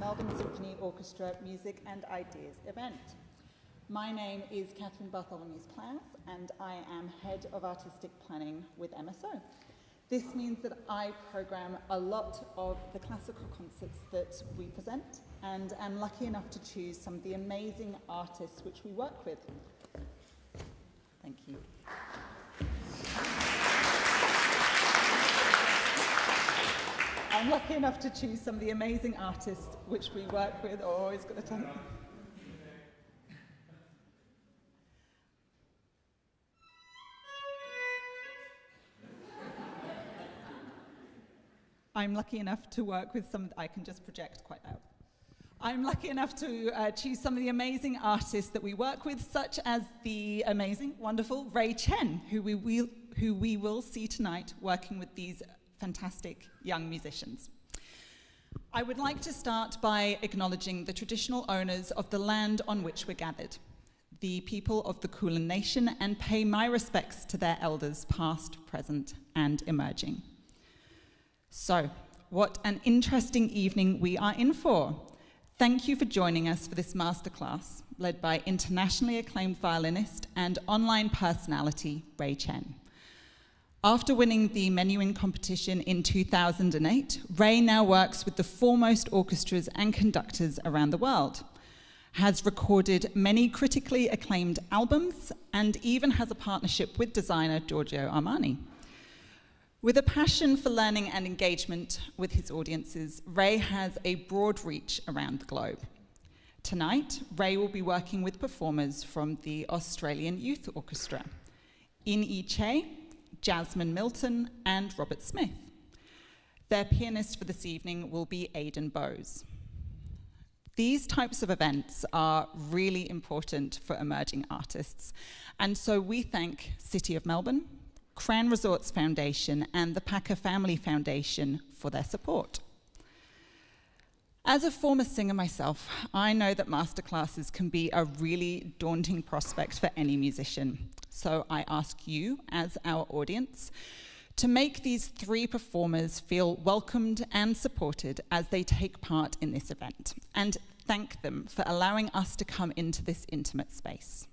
Melbourne Symphony Orchestra Music and Ideas event. My name is Catherine Bartholomew-Plaas and I am Head of Artistic Planning with MSO. This means that I program a lot of the classical concerts that we present and am lucky enough to choose some of the amazing artists which we work with. Thank you. I'm lucky enough to choose some of the amazing artists which we work with. Oh, always got the time. I'm lucky enough to work with some. I can just project quite loud. I'm lucky enough to choose some of the amazing artists that we work with, such as the amazing, wonderful Ray Chen, who we will see tonight working with these fantastic young musicians. I would like to start by acknowledging the traditional owners of the land on which we're gathered, the people of the Kulin Nation, and pay my respects to their elders past, present, and emerging. So, what an interesting evening we are in for. Thank you for joining us for this masterclass, led by internationally acclaimed violinist and online personality, Ray Chen. After winning the Menuhin competition in 2008, Ray now works with the foremost orchestras and conductors around the world, has recorded many critically acclaimed albums, and even has a partnership with designer Giorgio Armani. With a passion for learning and engagement with his audiences, Ray has a broad reach around the globe. Tonight, Ray will be working with performers from the Australian Youth Orchestra, In Eche, Jasmine Milton, and Robert Smith. Their pianist for this evening will be Aidan Bowes. These types of events are really important for emerging artists, and so we thank City of Melbourne, Crown Resorts Foundation, and the Packer Family Foundation for their support. As a former singer myself, I know that masterclasses can be a really daunting prospect for any musician. So I ask you, as our audience, to make these three performers feel welcomed and supported as they take part in this event, and thank them for allowing us to come into this intimate space.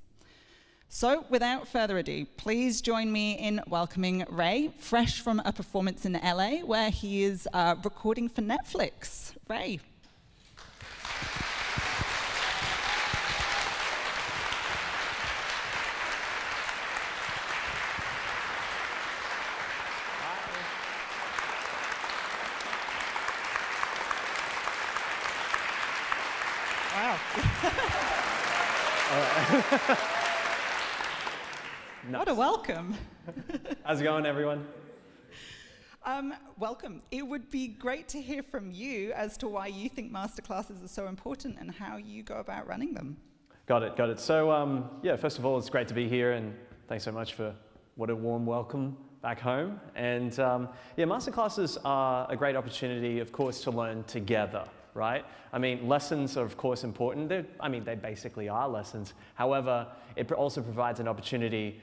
So, without further ado, please join me in welcoming Ray, fresh from a performance in LA, where he is recording for Netflix. Ray. Nice. What a welcome. How's it going, everyone? Welcome. It would be great to hear from you as to why you think masterclasses are so important and how you go about running them. Got it. So, yeah, first of all, it's great to be here, and thanks so much for what a warm welcome back home. And yeah, masterclasses are a great opportunity, of course, to learn together. Right? I mean, lessons are of course important. They basically are lessons. However, it also provides an opportunity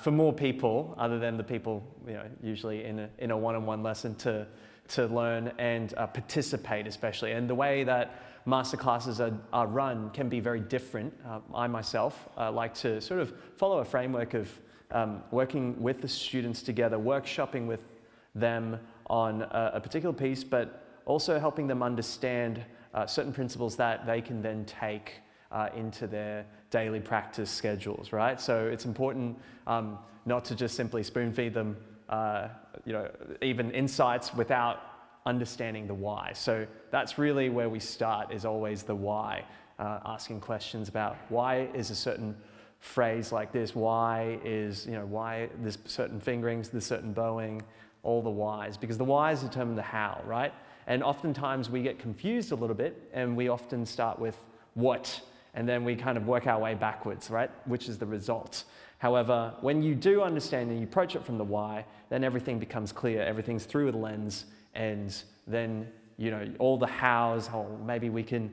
for more people, other than the people usually in a one-on-one lesson, to learn and participate, especially. And the way that masterclasses are run can be very different. I myself like to sort of follow a framework of working with the students together, workshopping with them on a particular piece, but also helping them understand certain principles that they can then take into their daily practice schedules, right? So it's important not to just simply spoon feed them, even insights without understanding the why. So that's really where we start, is always the why, asking questions about why is a certain phrase like this, why is, why this certain fingerings, this certain bowing, all the whys, because the whys determine the how, right? And oftentimes we get confused a little bit, and we often start with what, and then we kind of work our way backwards, right? Which is the result. However, when you do understand and you approach it from the why, then everything becomes clear. Everything's through the lens, and then all the hows. Oh, maybe we can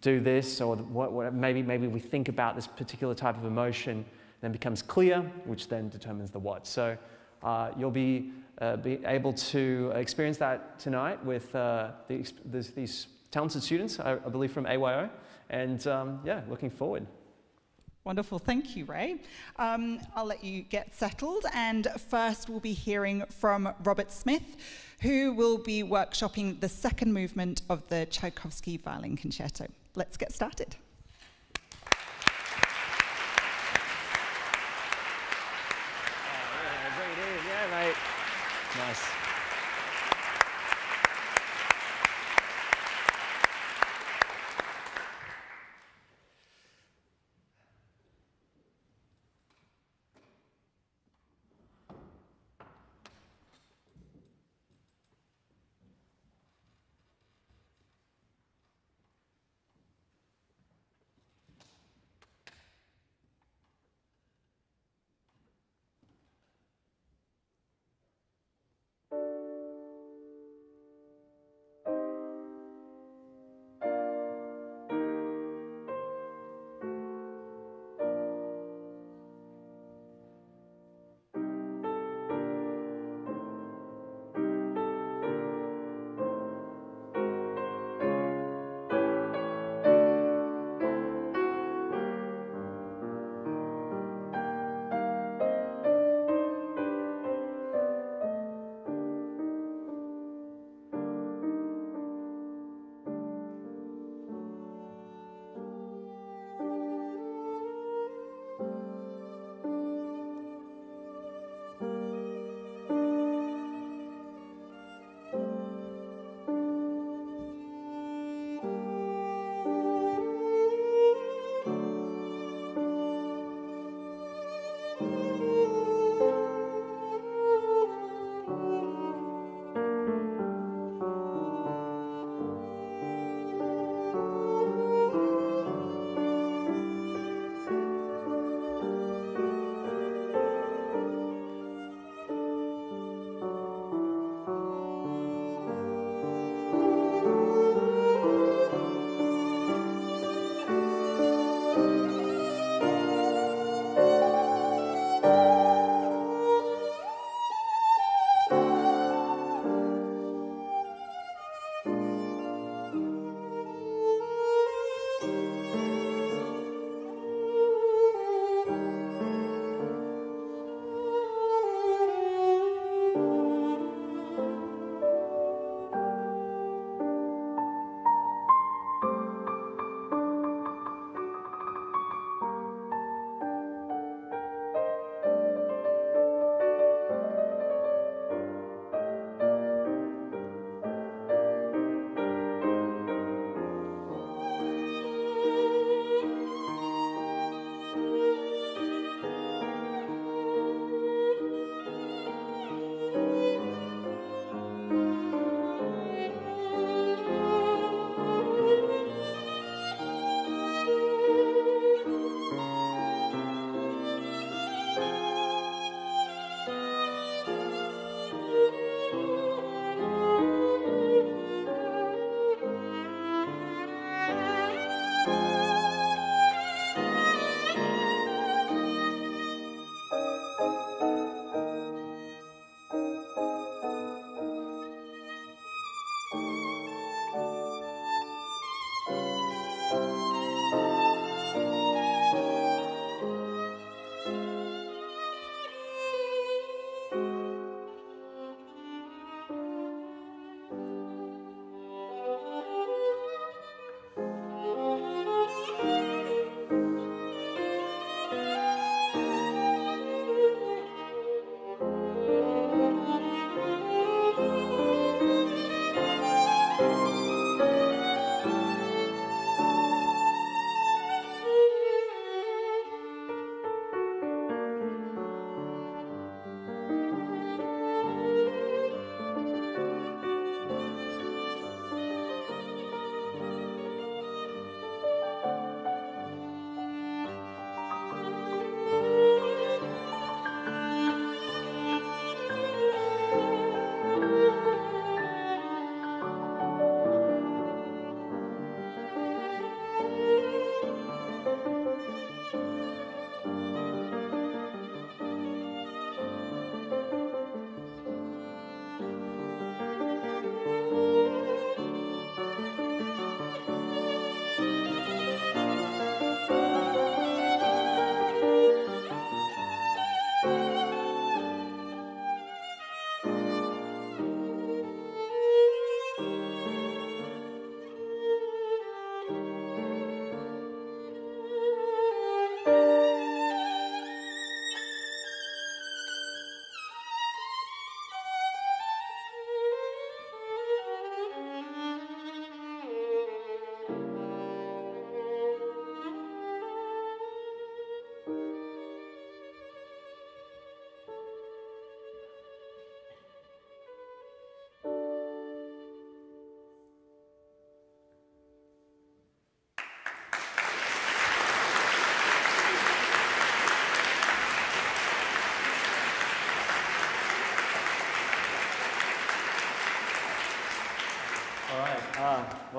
do this, or what, maybe we think about this particular type of emotion, then becomes clear, which then determines the what. So you'll be able to experience that tonight with these talented students, I believe, from AYO, and yeah, looking forward. Wonderful, thank you, Ray. I'll let you get settled, and first we'll be hearing from Robert Smith, who will be workshopping the second movement of the Tchaikovsky Violin Concerto. Let's get started. Right. Nice.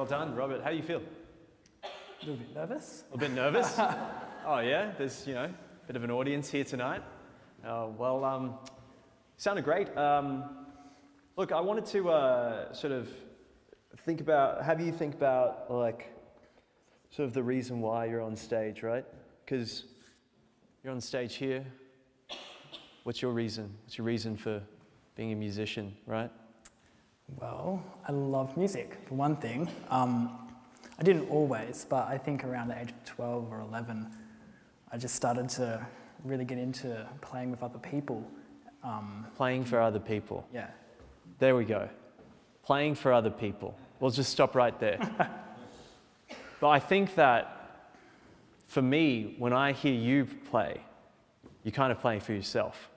done, Robert. How do you feel? A little bit nervous. A little bit nervous? Oh, yeah? There's, you know, a bit of an audience here tonight. Well, sounded great. Look, I wanted to sort of think about, have you think about, like, sort of the reason why you're on stage, right? Because you're on stage here. What's your reason? What's your reason for being a musician, right? Well, I love music, for one thing. I didn't always, but I think around the age of 12 or 11, I just started to really get into playing with other people. Playing for other people? Yeah. There we go. Playing for other people. We'll just stop right there. But I think that, for me, when I hear you play, you're kind of playing for yourself.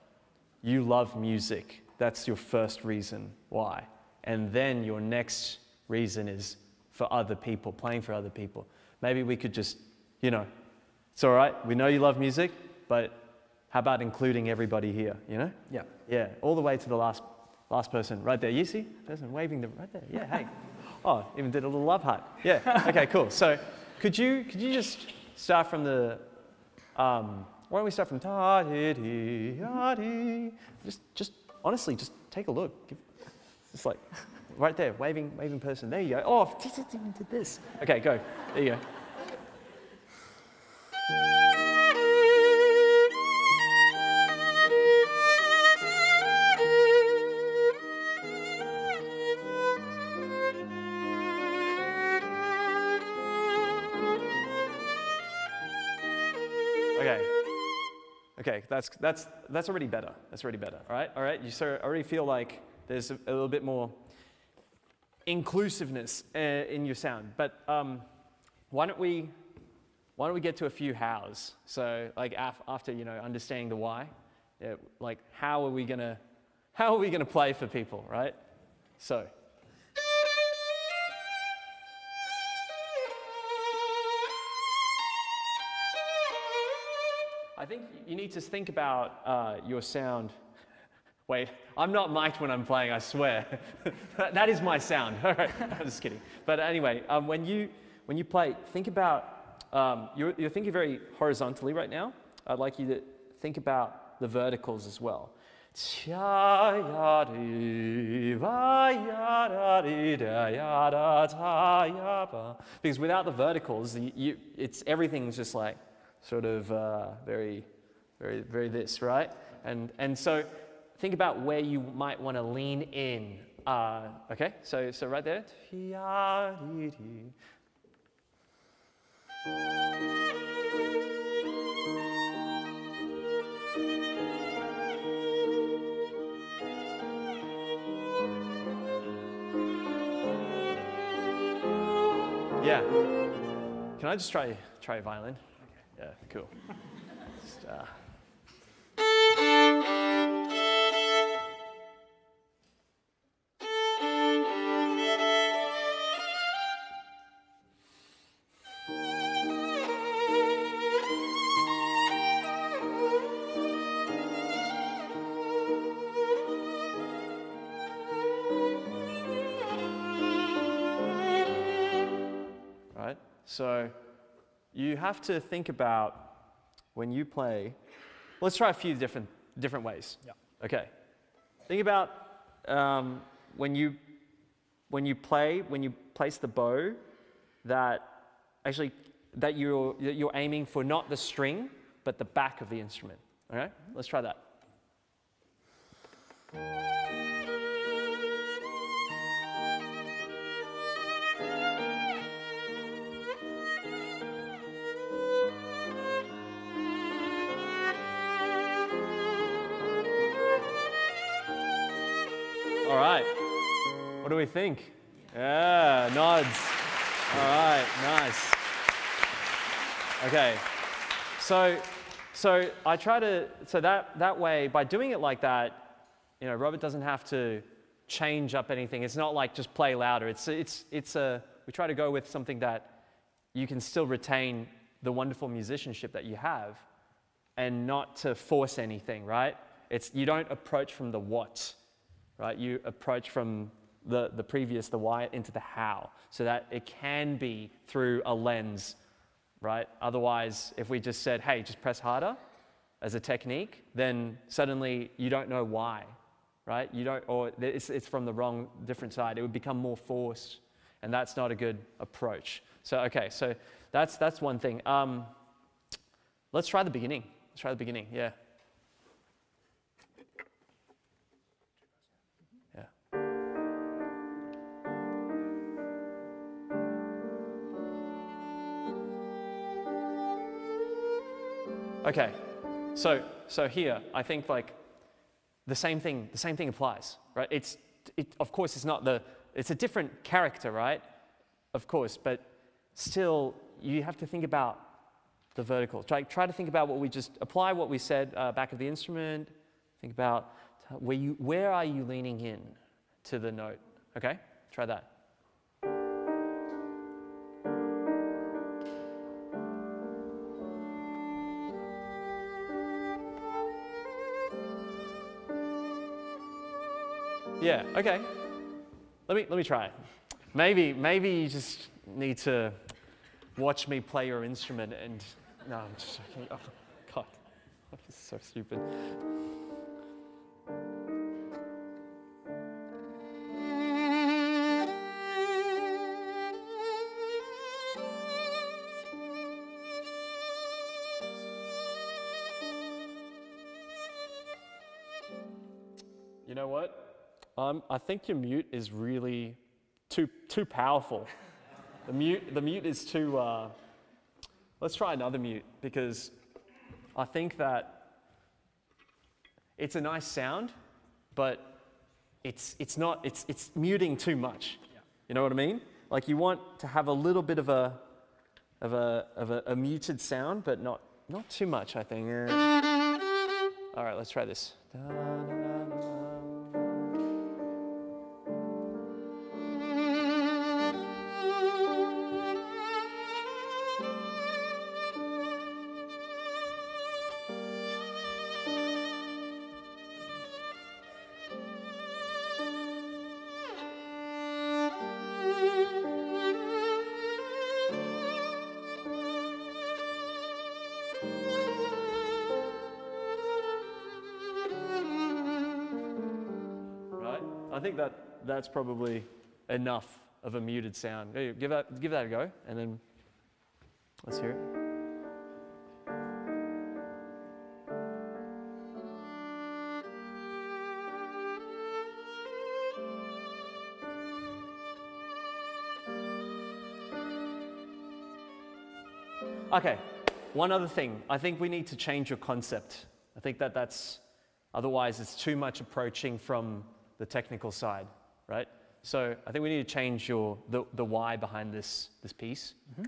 You love music. That's your first reason why. And then your next reason is for other people, playing for other people. Maybe we could just, you know, it's all right, we know you love music, but how about including everybody here, you know? Yeah. Yeah, all the way to the last person, right there. You see? Person waving the, right there, yeah, hey. Oh, even did a little love heart. Yeah, okay, cool. So could you just start from the, why don't we start from ta-di-di-di, just honestly, just take a look. It's like, right there, waving person. There you go. Oh, even did this. Okay, go. There you go. Okay. Okay, that's already better. That's already better. All right, all right. You sort of already feel like there's a little bit more inclusiveness in your sound. But why don't we get to a few hows? So like after, you know, understanding the why, yeah, like how are we gonna play for people, right? So. I think you need to think about your sound. Wait, I'm not mic'd when I'm playing, I swear. That is my sound. All right, I'm just kidding. But anyway, when you play, think about, you're thinking very horizontally right now. I'd like you to think about the verticals as well. Because without the verticals, it's everything's just like, sort of very, very, very this, right? And so think about where you might want to lean in. Okay, so right there. Yeah. Can I just try violin? Yeah, cool. Just, right, so you have to think about when you play. Let's try a few different ways. Yeah. Okay. Think about when you place the bow, that you're aiming for not the string but the back of the instrument. All right. Mm-hmm. Let's try that. All right, what do we think? Yeah, nods. All right, nice. Okay, so I try to, so that way, by doing it like that, you know, Robert doesn't have to change up anything. It's not like just play louder. We try to go with something that you can still retain the wonderful musicianship that you have and not to force anything, right? You don't approach from the what. Right, you approach from the previous, the why, into the how, so that it can be through a lens, right? Otherwise, if we just said, hey, just press harder as a technique, then suddenly you don't know why, right? You don't, or it's from the wrong, different side. It would become more forced, and that's not a good approach. So, okay, so that's one thing. Let's try the beginning. Let's try the beginning, yeah. Okay, so here I think like the same thing applies, right? Of course it's not it's a different character, right? Of course, but still you have to think about the vertical. Try to think about what we just apply what we said back of the instrument. Think about where are you leaning in to the note? Okay, try that. Yeah, okay. Let me try it. Maybe you just need to watch me play your instrument and no, I'm just joking. Oh, God, that is so stupid. You know what? I think your mute is really too powerful. The mute is too. Let's try another mute, because I think that it's a nice sound, but it's muting too much. Yeah. You know what I mean? Like you want to have a little bit of a muted sound, but not too much. I think. All right, let's try this. I think that's probably enough of a muted sound. Give that a go, and then let's hear it. Okay, one other thing. I think we need to change your concept. I think that's otherwise it's too much approaching from the technical side, right? So I think we need to change the why behind this piece. Mm-hmm.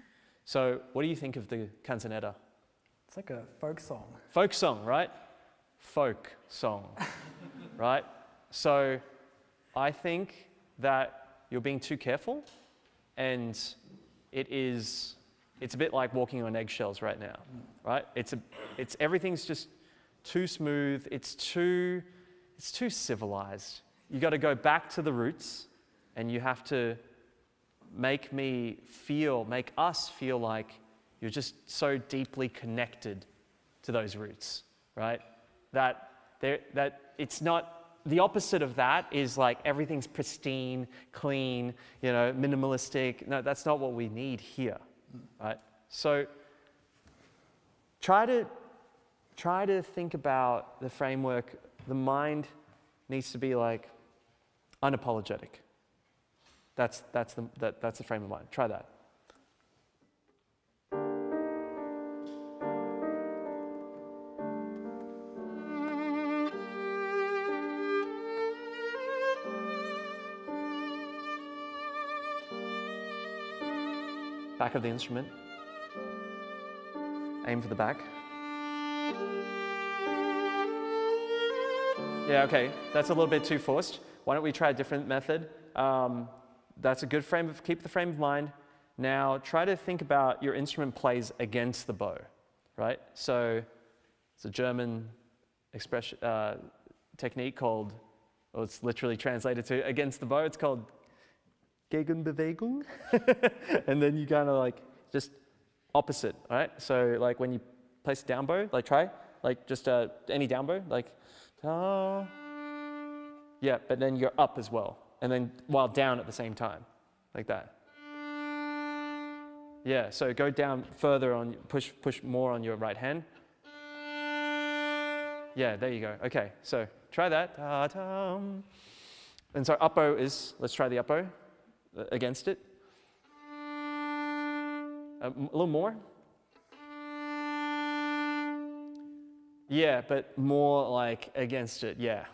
So what do you think of the canzonetta? It's like a folk song. Folk song, right? Folk song, right? So I think that you're being too careful, and it's a bit like walking on eggshells right now, right? It's everything's just too smooth. It's too civilized. You got to go back to the roots, and you have to make us feel like you're just so deeply connected to those roots, right? That it's not, the opposite of that is like everything's pristine, clean, you know, minimalistic. No, that's not what we need here, right? So try to think about the framework. The mind needs to be like unapologetic. That's the frame of mind. Try that. Back of the instrument. Aim for the back. Yeah, okay, that's a little bit too forced. Why don't we try a different method? That's a good frame of, keep the frame of mind. Now try to think about your instrument plays against the bow, right? So it's a German technique called or it's literally translated to against the bow, it's called Gegenbewegung. And then you kind of like just opposite, all right? So like when you place a down bow, like try, like just any down bow, like, yeah, but then you're up as well. And then while down at the same time, like that. Yeah, so go down further on, push more on your right hand. Yeah, there you go. Okay, so try that. And so up bow is, let's try the up bow against it. A little more. Yeah, but more like against it, yeah.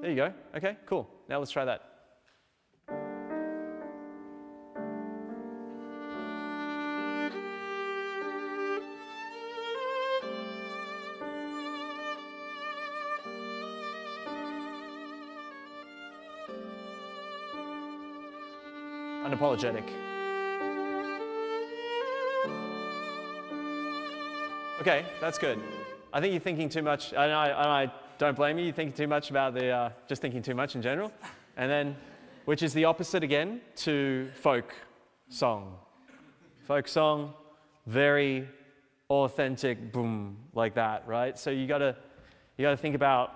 There you go. Okay, cool. Now let's try that. Unapologetic. Okay, that's good. I think you're thinking too much, and I don't blame you. You're thinking too much about the, just thinking too much in general. And then, which is the opposite again to folk song. Folk song, very authentic boom, like that, right? So you gotta think about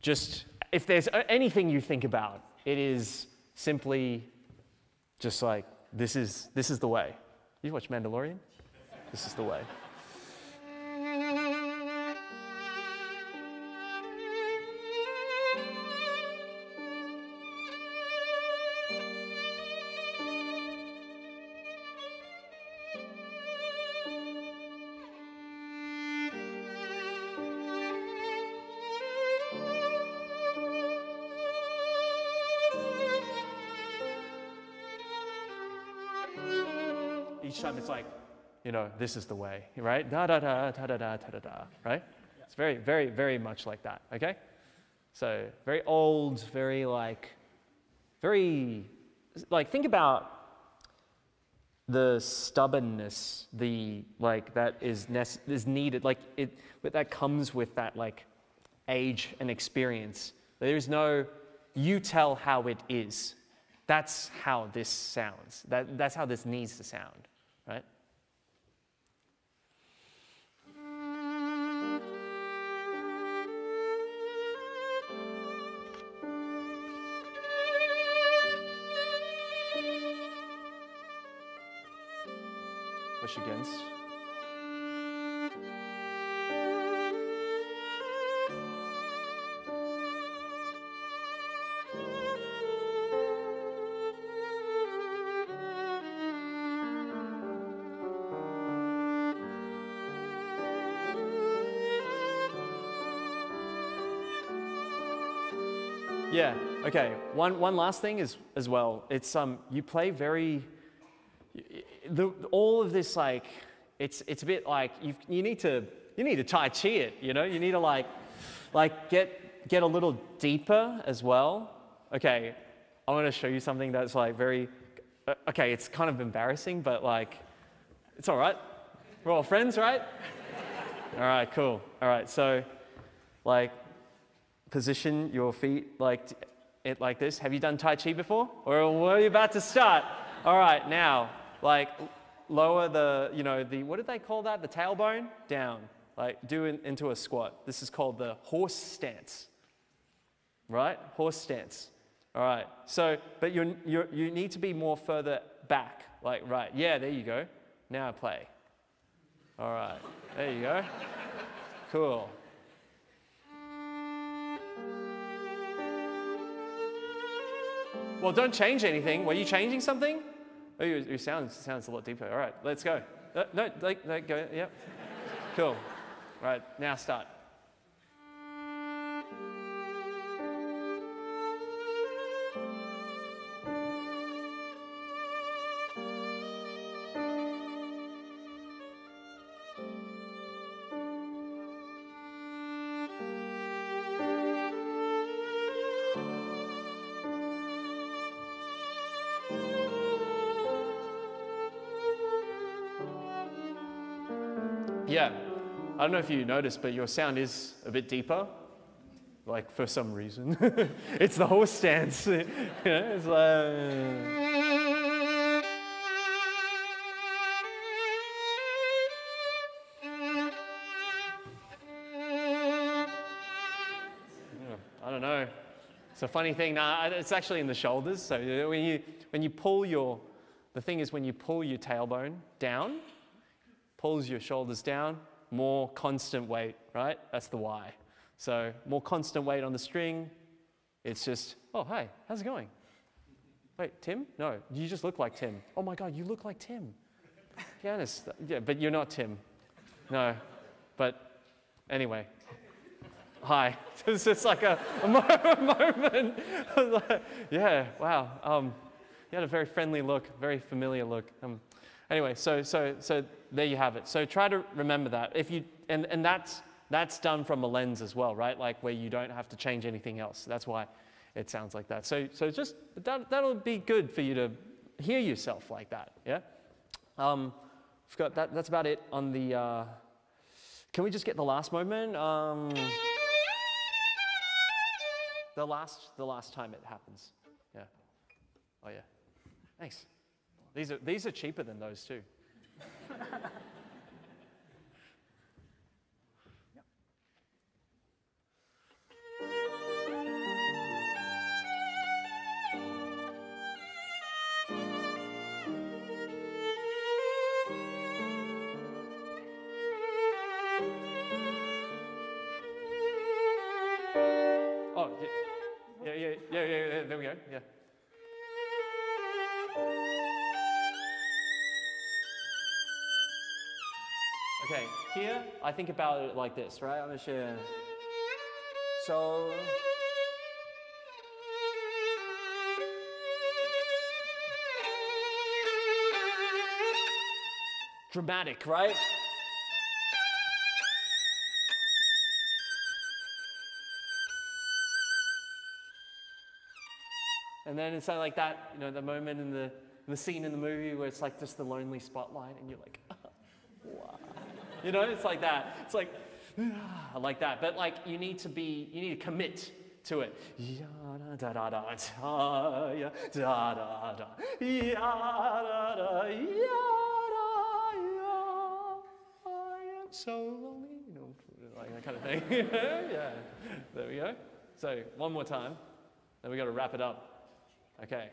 just, if there's anything you think about, it is simply just like, this is the way. You watch Mandalorian? This is the way. Each time it's like, you know, this is the way, right? Da da da da da da da da, right? Yeah. It's very, very, very much like that. Okay, so very old, very like think about the stubbornness, the like that is needed, like it, but that comes with that like age and experience. There is no, you tell how it is. That's how this sounds. That's how this needs to sound, right? Push against. Yeah, okay, one last thing is as well, it's you play very, all of this, like, it's a bit like, you need to Tai Chi it, you know? You need to, like get a little deeper as well. Okay, I want to show you something that's, like, very, okay, it's kind of embarrassing, but, like, it's all right. We're all friends, right? All right, cool. All right, so, like, position your feet like this. Have you done Tai Chi before? Or were you about to start? All right, now, like, lower the, you know, the, what did they call that? The tailbone? Down. Like, do it into a squat. This is called the horse stance. Right? Horse stance. All right. So, but you need to be more further back. Like, right. Yeah, there you go. Now play. All right. There you go. Cool. Well, don't change anything. Were you changing something? Oh, your sounds a lot deeper. All right, let's go. No, like go. Yep. Cool. All right, now start. Yeah, I don't know if you noticed, but your sound is a bit deeper. like for some reason. It's the host stance. You know, it's like... I don't know. It's a funny thing. Nah, it's actually in the shoulders. So when you pull your, the thing is when you pull your tailbone down, pulls your shoulders down, more constant weight, right? That's the why. So more constant weight on the string. It's just, oh, hey, how's it going? Wait, Tim? No, you just look like Tim. Oh my God, you look like Tim. Pianist, yeah, but you're not Tim. No, but anyway, hi. It's just like a moment. Like, yeah, wow. You had a very friendly look, very familiar look. Anyway, so there you have it. So try to remember that. If you and that's done from a lens as well, right? Like where you don't have to change anything else. That's why it sounds like that. So just that'll be good for you to hear yourself like that. Yeah. I've got that. That's about it on the. Can we just get the last moment? The last time it happens. Yeah. Oh yeah. Thanks. These are cheaper than those too. Oh, yeah, there we go, yeah. Okay, here, I think about it like this, right? I'm going to share. So, dramatic, right? And then it's like that, you know, the moment in the scene in the movie where it's like just the lonely spotlight and you're like, wow. You know, it's like that. It's like, I like that. But like, you need to commit to it. I'm so lonely, you know, like that kind of thing. Yeah, there we go. So one more time, then we got to wrap it up. Okay.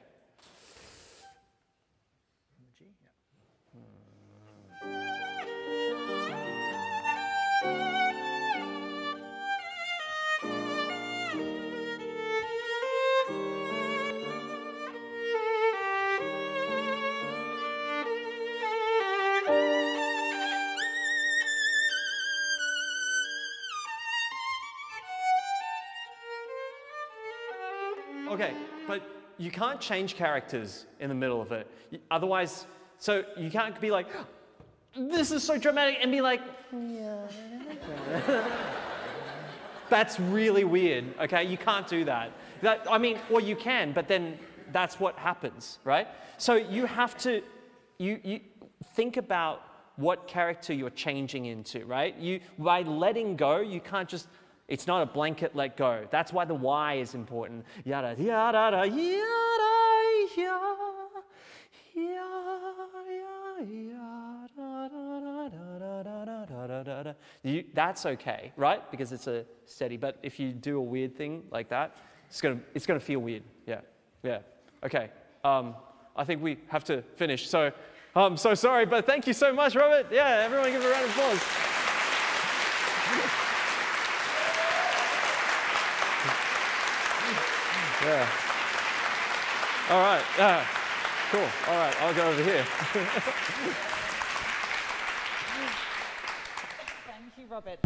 Okay, but you can't change characters in the middle of it. Otherwise, so you can't be like, this is so dramatic, and be like, yeah. That's really weird, okay? You can't do that. I mean, well, you can, but then that's what happens, right? So you have to, you think about what character you're changing into, right? By letting go, you can't just, it's not a blanket let go. That's why the why is important. Yada, yada, yada, yada, yada, yada. That's okay, right? Because it's a steady. But if you do a weird thing like that, it's gonna feel weird. Yeah, yeah. Okay. I think we have to finish. So I'm so sorry, but thank you so much, Robert. Yeah, everyone give a round of applause. Yeah. All right. Cool. All right. I'll go over here. Thank you, Robert.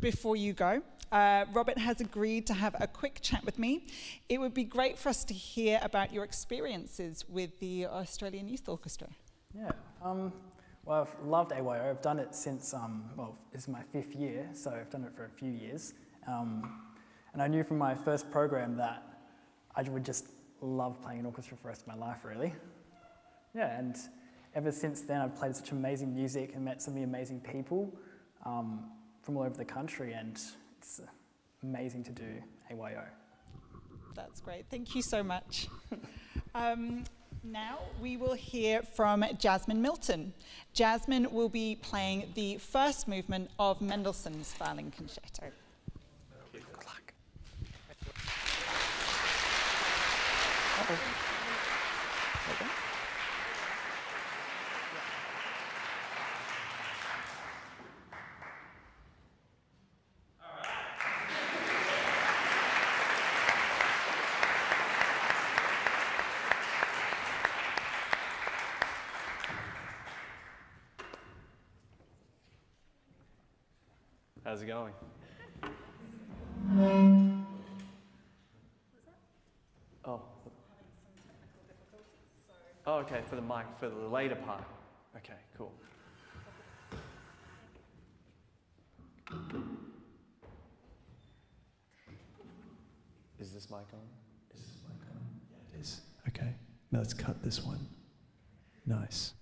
Before you go, Robert has agreed to have a quick chat with me. It would be great for us to hear about your experiences with the Australian Youth Orchestra. Yeah. Well, I've loved AYO. I've done it since, well, it's my 5th year, so I've done it for a few years. And I knew from my first program that I would just love playing an orchestra for the rest of my life, really. Yeah, and ever since then, I've played such amazing music and met so many amazing people from all over the country, and it's amazing to do AYO. That's great. Thank you so much. Now we will hear from Jasmine Milton. Jasmine will be playing the first movement of Mendelssohn's Violin Concerto. Good luck. Uh-oh. How's it going? Oh. Oh, okay, for the mic, for the later part. Okay, cool. Is this mic on? Is this mic on? Yeah, it is. Okay, now let's cut this one. Nice.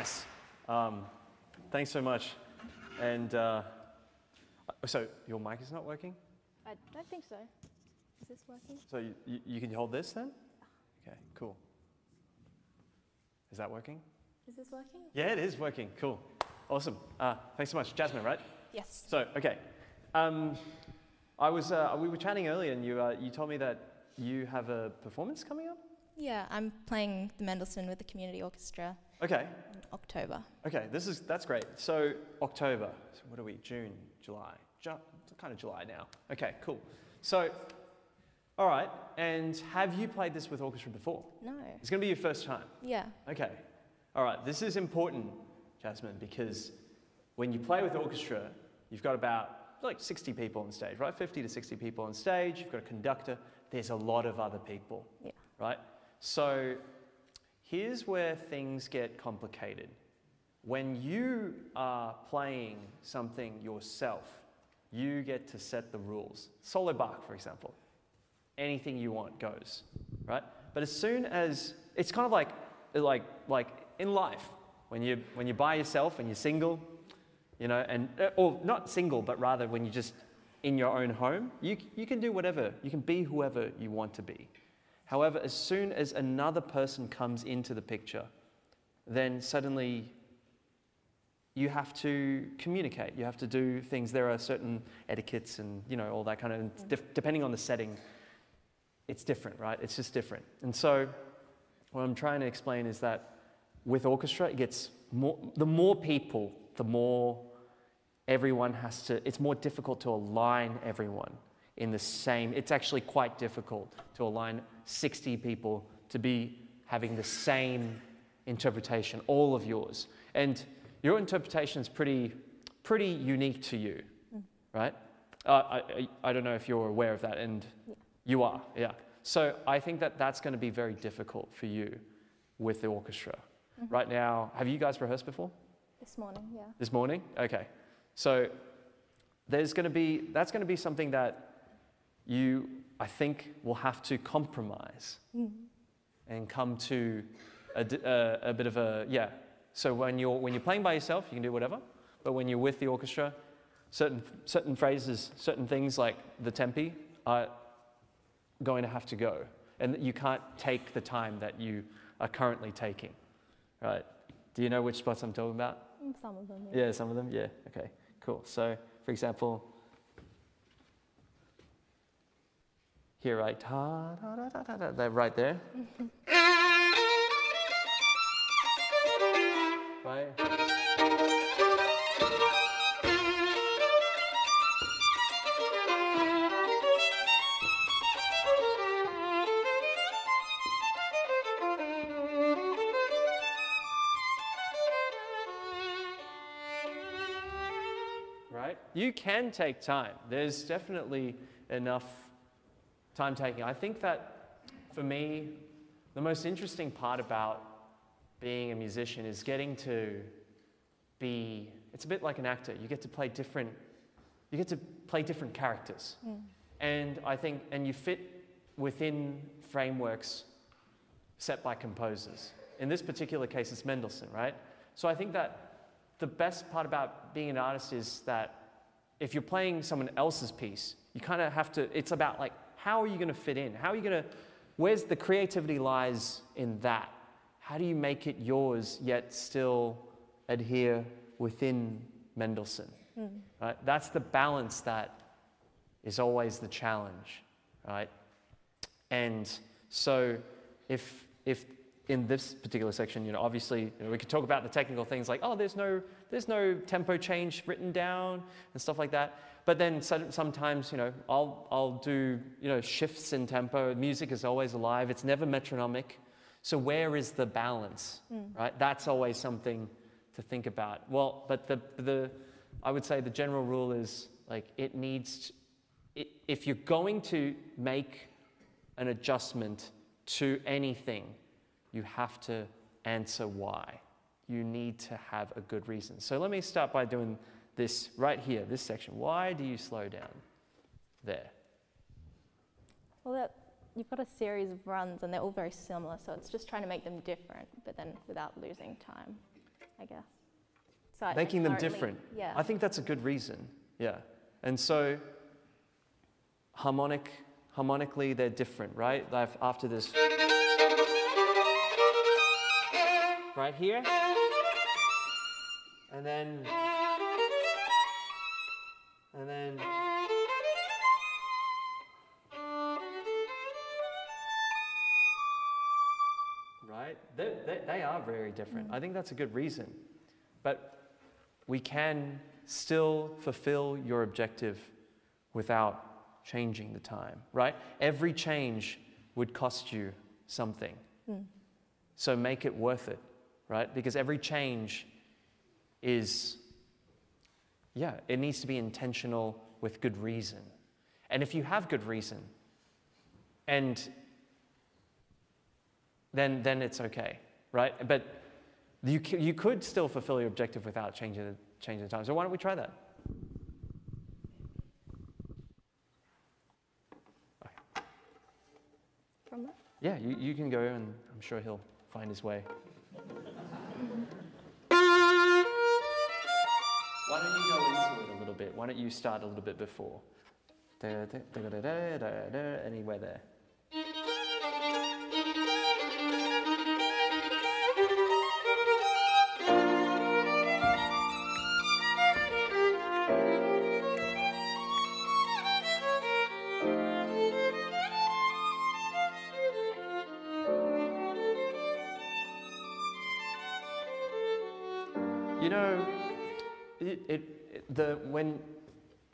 nice. Thanks so much. And so your mic is not working? I don't think so. Is this working? So you can hold this then? Okay, cool. Is that working? Is this working? Yeah, it is working. Cool. Awesome. Thanks so much. Jasmine, right? Yes. So, okay. We were chatting earlier and you told me that you have a performance coming up? Yeah, I'm playing the Mendelssohn with the community orchestra. Okay. In October. Okay, that's great. So October. So what are we? June, July. Kind of July now. Okay, cool. So, all right. And have you played this with orchestra before? No. It's going to be your first time. Yeah. Okay. All right. This is important, Jasmine, because when you play with orchestra, you've got about like 60 people on stage, right? 50 to 60 people on stage. You've got a conductor. There's a lot of other people. Yeah. Right. So here's where things get complicated. When you are playing something yourself, you get to set the rules. Solo Bach, for example. Anything you want goes, right? But as soon as, it's kind of like in life, when you're by yourself and you're single, you know, or not single, but rather when you're just in your own home, you can do whatever. You can be whoever you want to be. However, as soon as another person comes into the picture, then suddenly you have to communicate. You have to do things. There are certain etiquettes and, you know, all that kind of, depending on the setting, it's different, right? It's just different. And so what I'm trying to explain is that with orchestra, it gets the more people, the more everyone has to, it's more difficult to align everyone in the same, it's actually quite difficult to align 60 people to be having the same interpretation, all of yours. And your interpretation is pretty unique to you, right? I don't know if you're aware of that, and you are, yeah. So I think that that's going to be very difficult for you with the orchestra. Right now, have you guys rehearsed before? This morning, yeah. This morning? Okay. So that's going to be something that you, I think, will have to compromise and come to a bit of a, yeah. So when you're playing by yourself, you can do whatever, but when you're with the orchestra, certain phrases, certain things like the tempi are going to have to go, and you can't take the time that you are currently taking, right? Do you know which spots I'm talking about? Some of them. Yeah, some of them, yeah. Okay, cool. So, for example, here, right, ta, da, da, da, da, da, right there. Right. Right? You can take time. There's definitely enough time taking. I think that, for me, the most interesting part about being a musician is getting to be, it's a bit like an actor. You get to play different characters. And I think, and you fit within frameworks set by composers. In this particular case, it's Mendelssohn, right? So I think that the best part about being an artist is that if you're playing someone else's piece, you kind of have to, it's about like, how are you going to fit in? How are you going to, where's the creativity lies in that? How do you make it yours yet still adhere within Mendelssohn? Right? That's the balance that is always the challenge, right? And so if in this particular section, you know, obviously, you know, we could talk about the technical things like, oh, there's no tempo change written down and stuff like that. But then sometimes, you know, I'll do, you know, shifts in tempo. Music is always alive. It's never metronomic. So where is the balance, right? That's always something to think about. Well, but I would say the general rule is like it needs, if you're going to make an adjustment to anything, you have to answer why. You need to have a good reason. So let me start by doing this right here, this section. Why do you slow down there? Well, you've got a series of runs and they're all very similar, so it's just trying to make them different, but then without losing time. I guess. So making them different. Yeah. I think that's a good reason. Yeah. And so harmonically, they're different, right? After this, right here, and then. Right? They are very different. I think that's a good reason. But we can still fulfill your objective without changing the time, right? Every change would cost you something. So make it worth it, right? Because every change is, yeah, it needs to be intentional with good reason. And if you have good reason, and then it's okay, right? But you could still fulfill your objective without changing the time. So why don't we try that? Okay. From that? Yeah, you can go, and I'm sure he'll find his way. Why don't you go into it a little bit? Why don't you start a little bit before? Anywhere there. When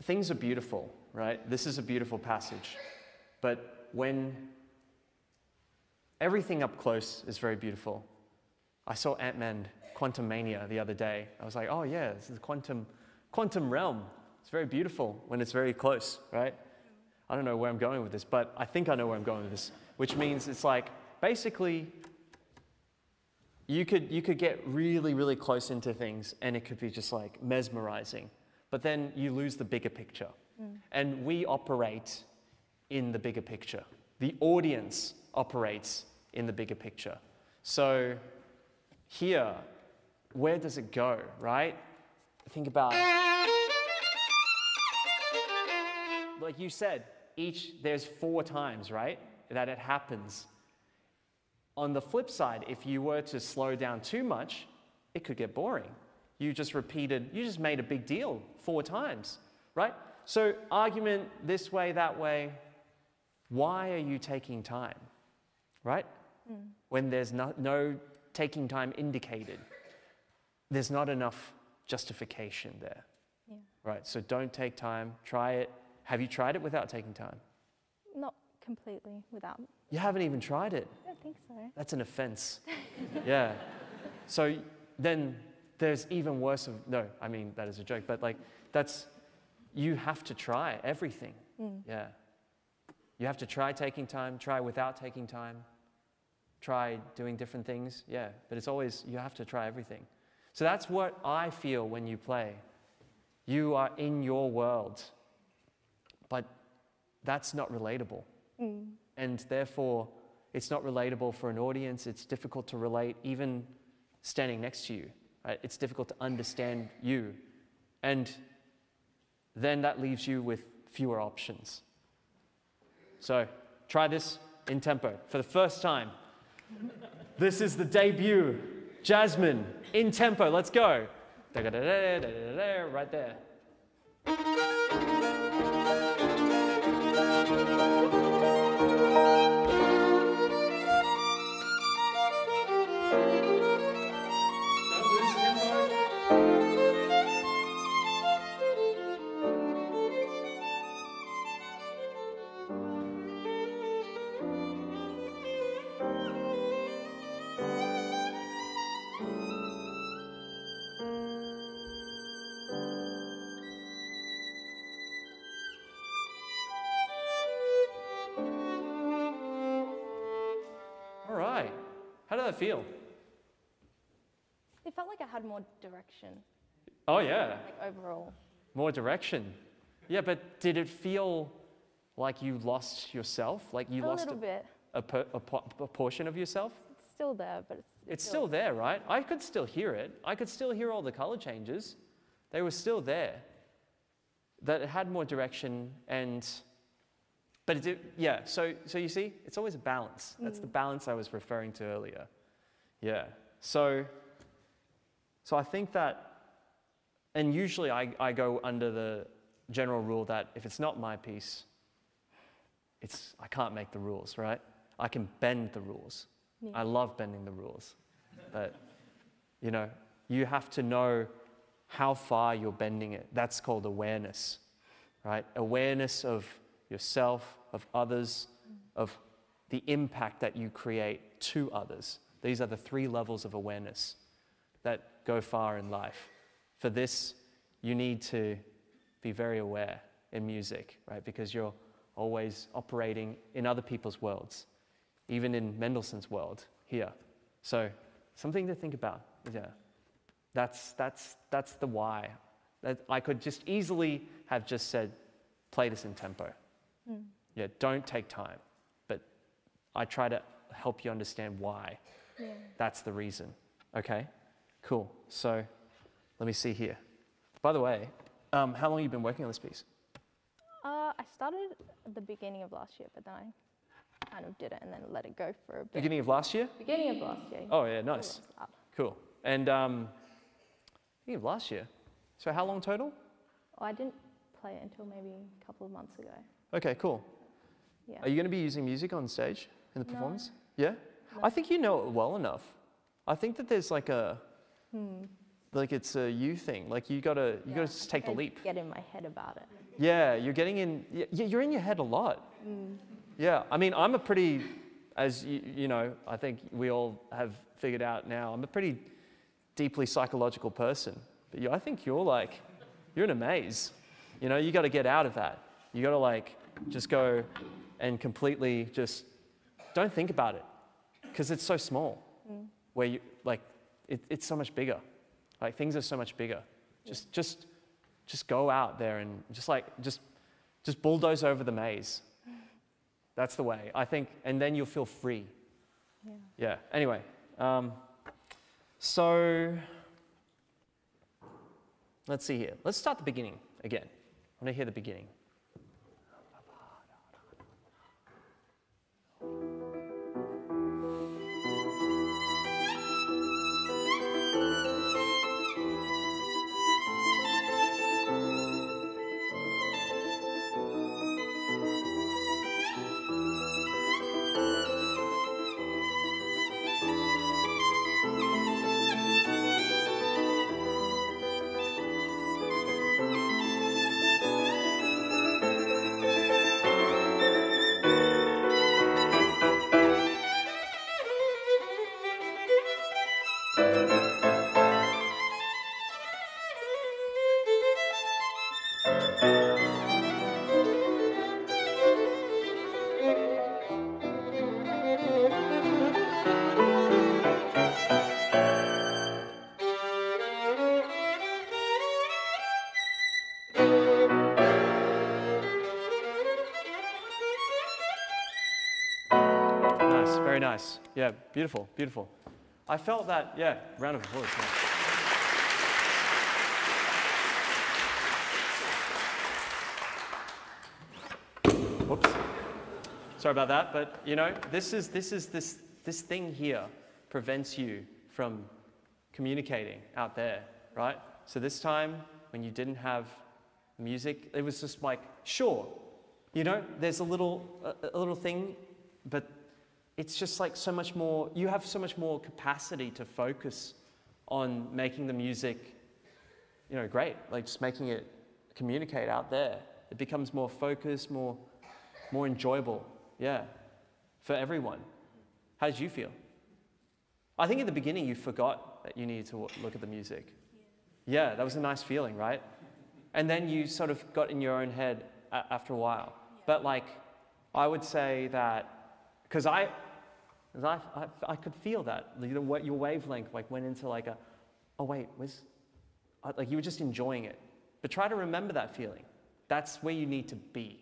things are beautiful, right? This is a beautiful passage, but when everything up close is very beautiful. I saw Ant-Man Quantumania the other day. I was like, oh yeah, this is the quantum realm. It's very beautiful when it's very close, right? I don't know where I'm going with this, but I think I know where I'm going with this, which means it's like, basically, you could get really, really close into things and it could be just like mesmerizing. But then you lose the bigger picture. And we operate in the bigger picture. The audience operates in the bigger picture. So here, where does it go, right? Think about, like you said, there's 4 times, right, that it happens. On the flip side, if you were to slow down too much, it could get boring. You just made a big deal 4 times, right? So argument this way, that way, why are you taking time, right? When there's no taking time indicated, there's not enough justification there, right? So don't take time, try it. Have you tried it without taking time? Not completely without. You haven't even tried it? I don't think so. That's an offense, yeah. So then, there's even worse no, I mean, that is a joke, but like, you have to try everything, yeah. You have to try taking time, try without taking time, try doing different things, yeah. But it's always, you have to try everything. So that's what I feel when you play. You are in your world, but that's not relatable. And therefore, it's not relatable for an audience, it's difficult to relate even standing next to you. It's difficult to understand you. And then that leaves you with fewer options. So try this in tempo for the first time. This is the debut. Jasmine, in tempo, let's go. Right there. Feel? It felt like I had more direction. Oh yeah. Like overall. More direction. Yeah, but did it feel like you lost yourself? Like you lost a little bit. A portion of yourself? It's still there, but it's It's still there, right? I could still hear it. I could still hear all the color changes. They were still there. That it had more direction and, but it did, yeah. So you see, it's always a balance. That's the balance I was referring to earlier. Yeah. So I think that, and usually I go under the general rule that if it's not my piece, I can't make the rules, right? I can bend the rules. Yeah. I love bending the rules. But, you know, you have to know how far you're bending it. That's called awareness, right? Awareness of yourself, of others, of the impact that you create to others. These are the three levels of awareness that go far in life. For this, you need to be very aware in music, right? Because you're always operating in other people's worlds, even in Mendelssohn's world here. So something to think about. Yeah, that's the why. That I could just easily have just said, play this in tempo. Yeah, don't take time. But I try to help you understand why. Yeah. That's the reason. Okay, cool. So let me see here. By the way, how long have you been working on this piece? I started at the beginning of last year, but then I kind of did it and then let it go for a bit. Beginning of last year? Beginning of last year. Oh, yeah, nice. Cool. And beginning of last year. So how long total? Oh, I didn't play it until maybe a couple of months ago. Okay, cool. Yeah. Are you going to be using music on stage in the performance? Yeah? No. I think you know it well enough. I think that there's like a... Like it's a you thing. Like you gotta just take the leap. Get in my head about it. Yeah, you're getting in. You're in your head a lot. Yeah, I mean, I'm a pretty, as you know, I think we all have figured out now. I'm a pretty deeply psychological person. But I think you're in a maze. You know, you got to get out of that. You got to just go and completely just don't think about it, because it's so small. Where you it's so much bigger. Like things are so much bigger. Just go out there and just bulldoze over the maze. That's the way, I think, and then you'll feel free. Yeah. Yeah. Anyway, so let's see here. Let's start the beginning again. I want to hear the beginning. Very nice. Yeah, beautiful, beautiful. I felt that, yeah, round of applause. Nice. Whoops. Sorry about that, but you know, this thing here prevents you from communicating out there, right? So this time when you didn't have music, it was just like, sure, you know, there's a little thing, but it's just like so much more, you have so much more capacity to focus on making the music, you know, great, like just making it communicate out there. It becomes more focused, more enjoyable, yeah, for everyone. How did you feel? I think at the beginning you forgot that you needed to look at the music. Yeah, that was a nice feeling, right? And then you sort of got in your own head after a while. But like, I would say that, because I could feel that, your wavelength went into oh wait, like you were just enjoying it. But try to remember that feeling. That's where you need to be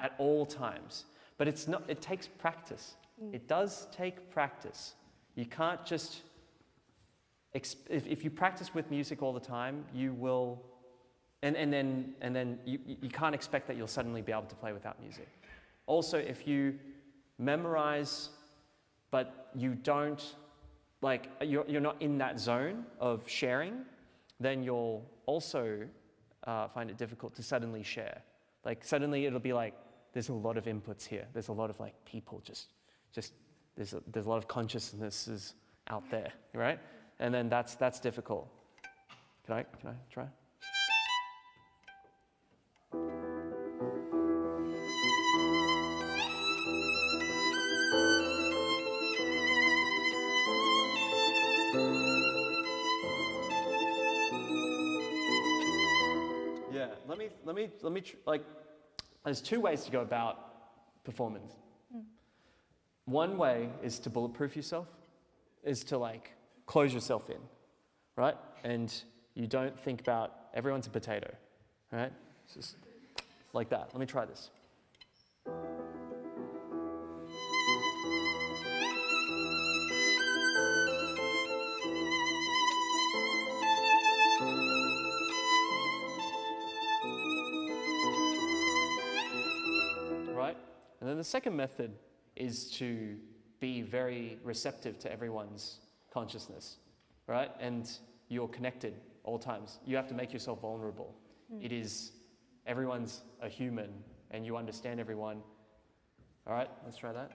at all times. But it takes practice. It does take practice. You can't just, if you practice with music all the time, you will, and then you can't expect that you'll suddenly be able to play without music. Also, if you memorize, but you don't, like, you're not in that zone of sharing, then you'll also find it difficult to suddenly share. Like, suddenly it'll be like, there's a lot of inputs here. There's a lot of, like, people there's a lot of consciousnesses out there, right? And then that's difficult. Can I try? Yeah, let me there's two ways to go about performance. One way is to bulletproof yourself, is to like close yourself in, right? And you don't think about everyone's a potato, right? It's just like that. Let me try this. Right? And then the second method is to be very receptive to everyone's consciousness, right? And you're connected all times. You have to make yourself vulnerable. It is, everyone's a human and you understand everyone. All right, let's try that.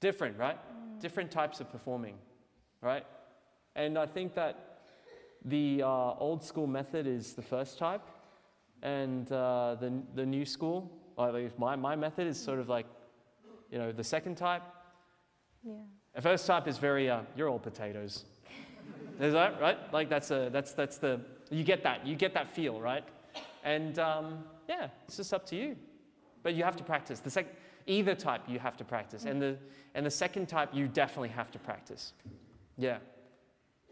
Different, right? Different types of performing, right? And I think that the old school method is the first type, and the new school, or at least my method, is sort of like, you know, the second type. Yeah. The first type is very, you're all potatoes. Is that right? Like that's the, you get that feel, right? And yeah, it's just up to you, but you have to practice. Either type you have to practice, and the second type you definitely have to practice. Yeah,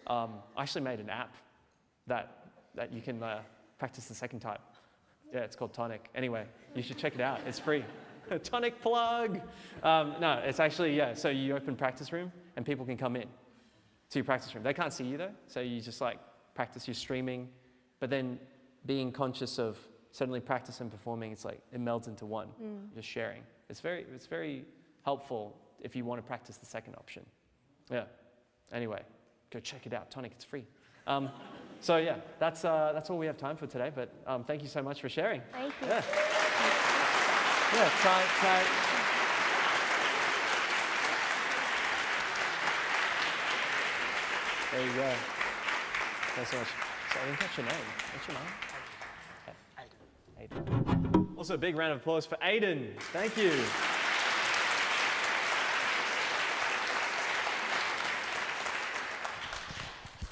I actually made an app that you can practice the second type. Yeah, it's called Tonic. Anyway, you should check it out. It's free. Tonic plug. No, it's actually, yeah. So you open practice room and people can come in to your practice room. They can't see you though, so you just like practice your streaming, but then being conscious of suddenly practice and performing. It's like it melds into one. Just sharing. It's very helpful if you want to practice the second option. Yeah. Anyway, go check it out. Tonic, it's free. So yeah, that's all we have time for today. But thank you so much for sharing. Thank you. Yeah. Try. There you go. Thanks so much. So I didn't catch your name. What's your name? Aiden. Aiden. Also, a big round of applause for Aiden. Thank you.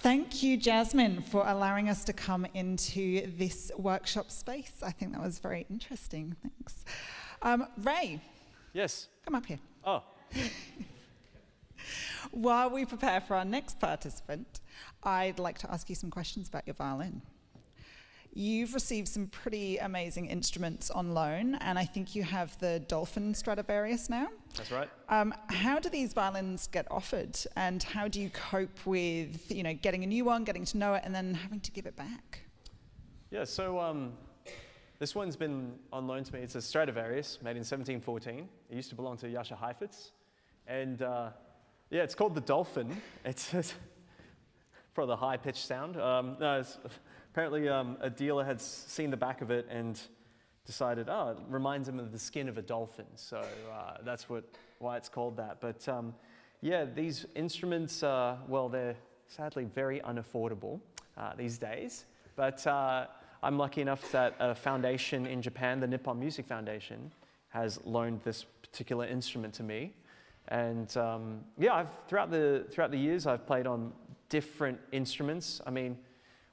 Thank you, Jasmine, for allowing us to come into this workshop space. I think that was very interesting. Thanks. Ray. Yes. Come up here. Oh. While we prepare for our next participant, I'd like to ask you some questions about your violin. You've received some pretty amazing instruments on loan, and I think you have the Dolphin Stradivarius now. That's right. How do these violins get offered, and how do you cope with, you know, getting a new one, getting to know it, and then having to give it back? Yeah, so this one's been on loan to me. It's a Stradivarius made in 1714. It used to belong to Jascha Heifetz, and yeah, it's called the Dolphin. It's for the high-pitched sound. No, it's, apparently, a dealer had seen the back of it and decided, oh, it reminds him of the skin of a dolphin. So that's why it's called that. But yeah, these instruments, well, they're sadly very unaffordable these days. But I'm lucky enough that a foundation in Japan, the Nippon Music Foundation, has loaned this particular instrument to me. And yeah, throughout the years, I've played on different instruments. I mean,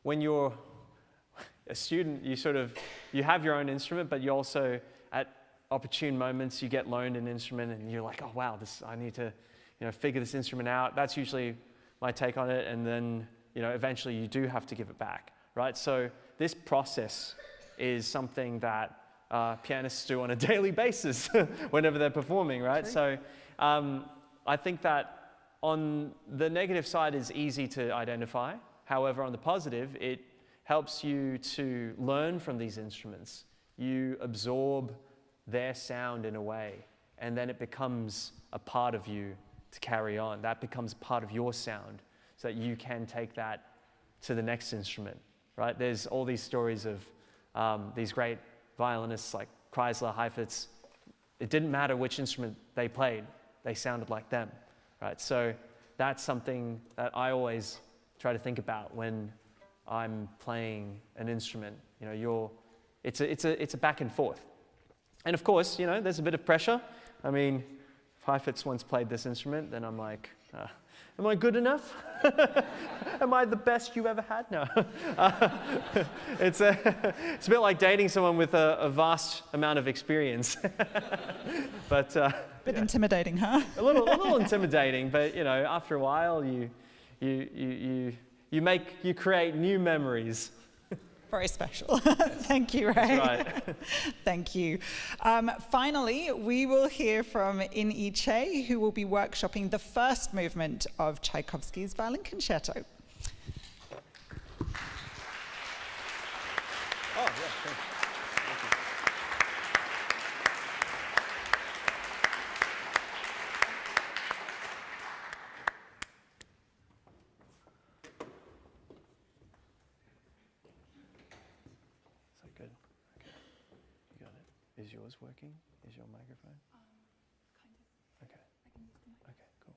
when you're a student, you have your own instrument, but you also, at opportune moments, you get loaned an instrument and you're like, oh wow, this, I need to, you know, figure this instrument out. That's usually my take on it, and then, you know, eventually you do have to give it back, right? So this process is something that pianists do on a daily basis whenever they're performing, right? True. So I think that on the negative side is easy to identify. However, on the positive, it helps you to learn from these instruments. You absorb their sound in a way, and then it becomes a part of you to carry on. That becomes part of your sound, so that you can take that to the next instrument, right? There's all these stories of these great violinists like Kreisler, Heifetz. It didn't matter which instrument they played, they sounded like them, right? So that's something that I always try to think about when I'm playing an instrument. You know, it's a back and forth. And of course, you know, there's a bit of pressure. I mean, if Heifetz once played this instrument, then I'm like, am I good enough? Am I the best you ever had? No. It's a bit like dating someone with a vast amount of experience. But bit intimidating, huh? a little intimidating, but you know, after a while, you create new memories. Very special. Thank you, Ray. That's right. Thank you. Finally, we will hear from In Eche, who will be workshopping the first movement of Tchaikovsky's Violin Concerto. Oh, yeah, thank you. Is yours working? Is your microphone? Kind of. Okay. I can use the mic. Okay, cool.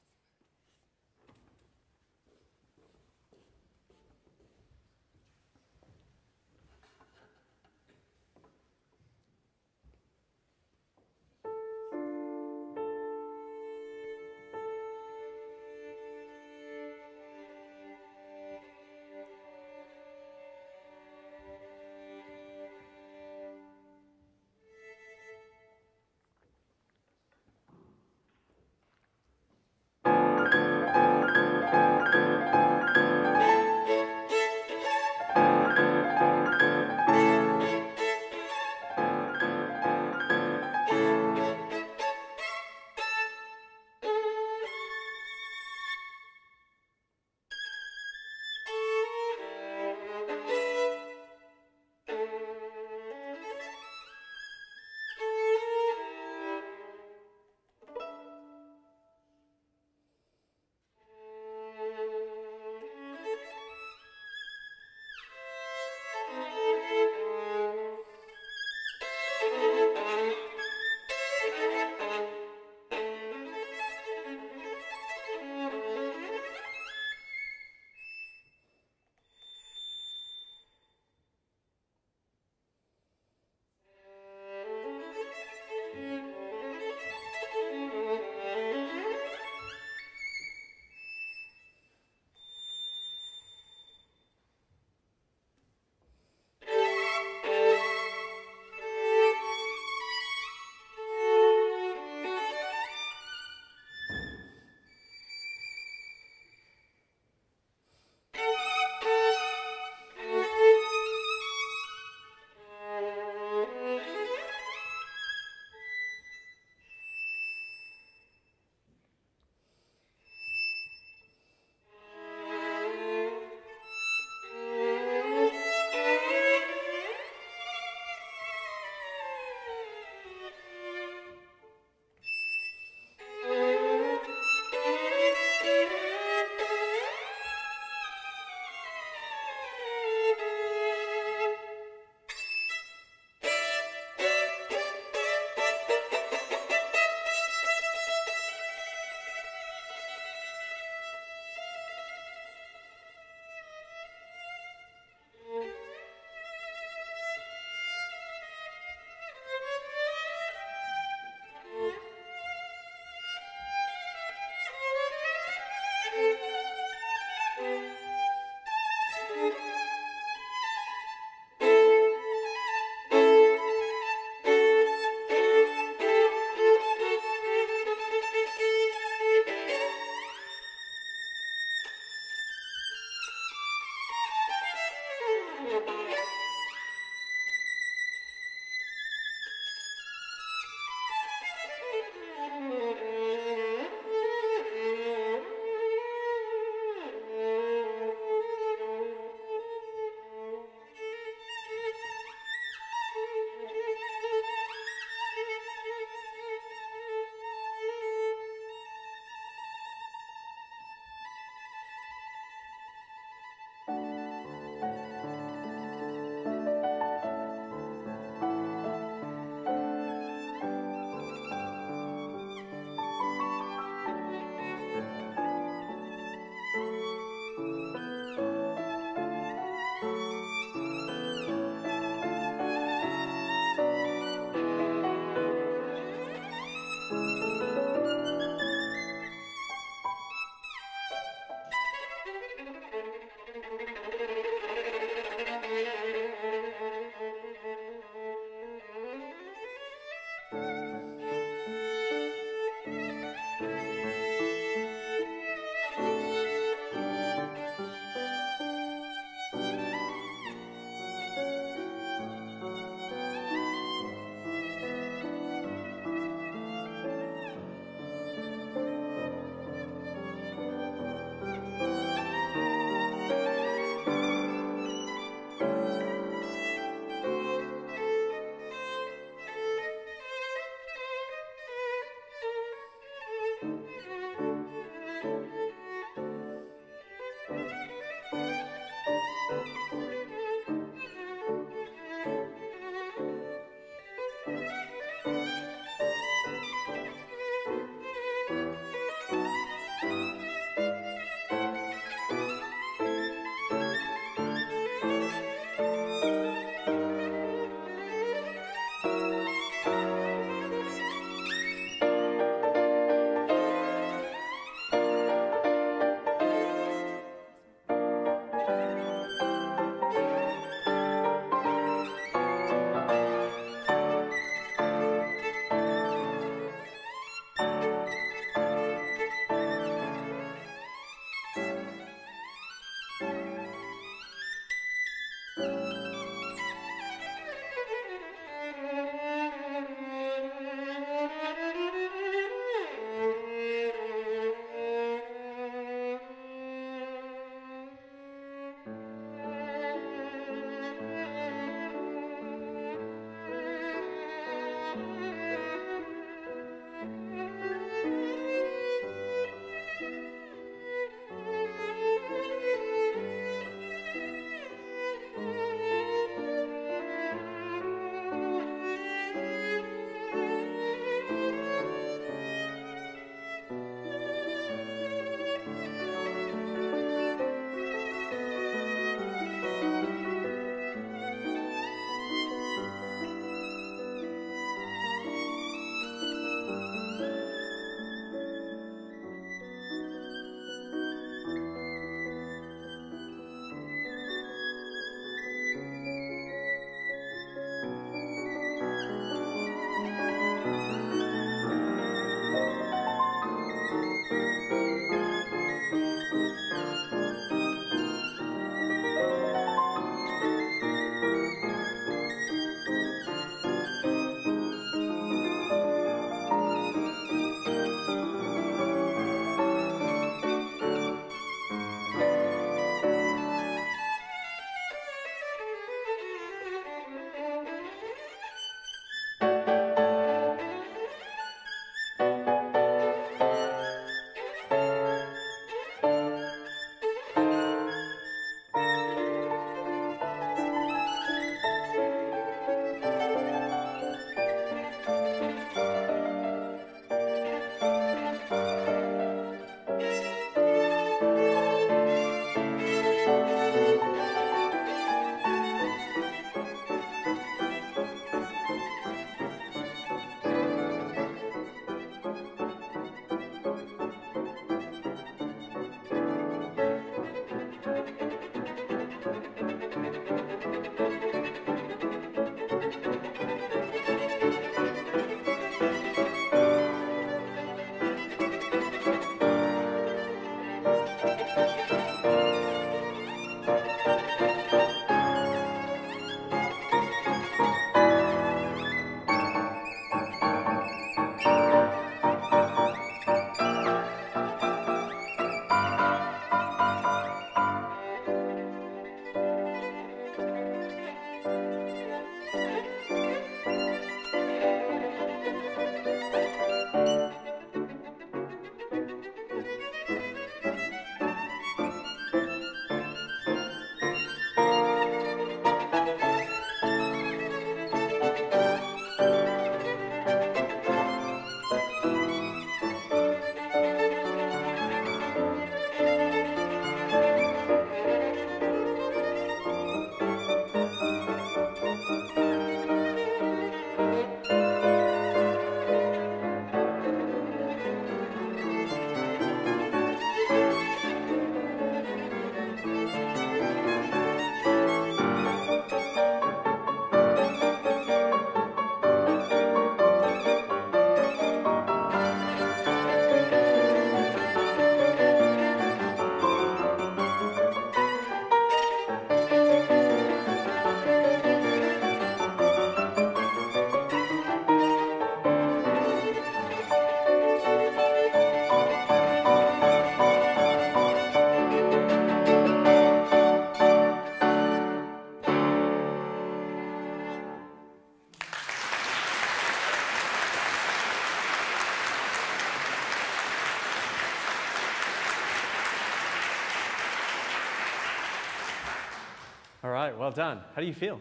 All right, well done. How do you feel?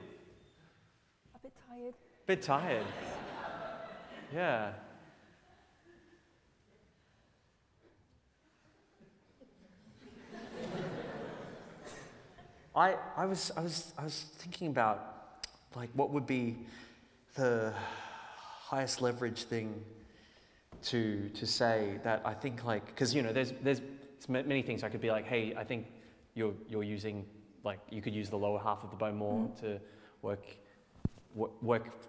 A bit tired. A bit tired. Yeah. I was thinking about, like, what would be the highest leverage thing to say that I think, like, because, you know, there's many things I could be like, hey, I think you're using, like, you could use the lower half of the bow more to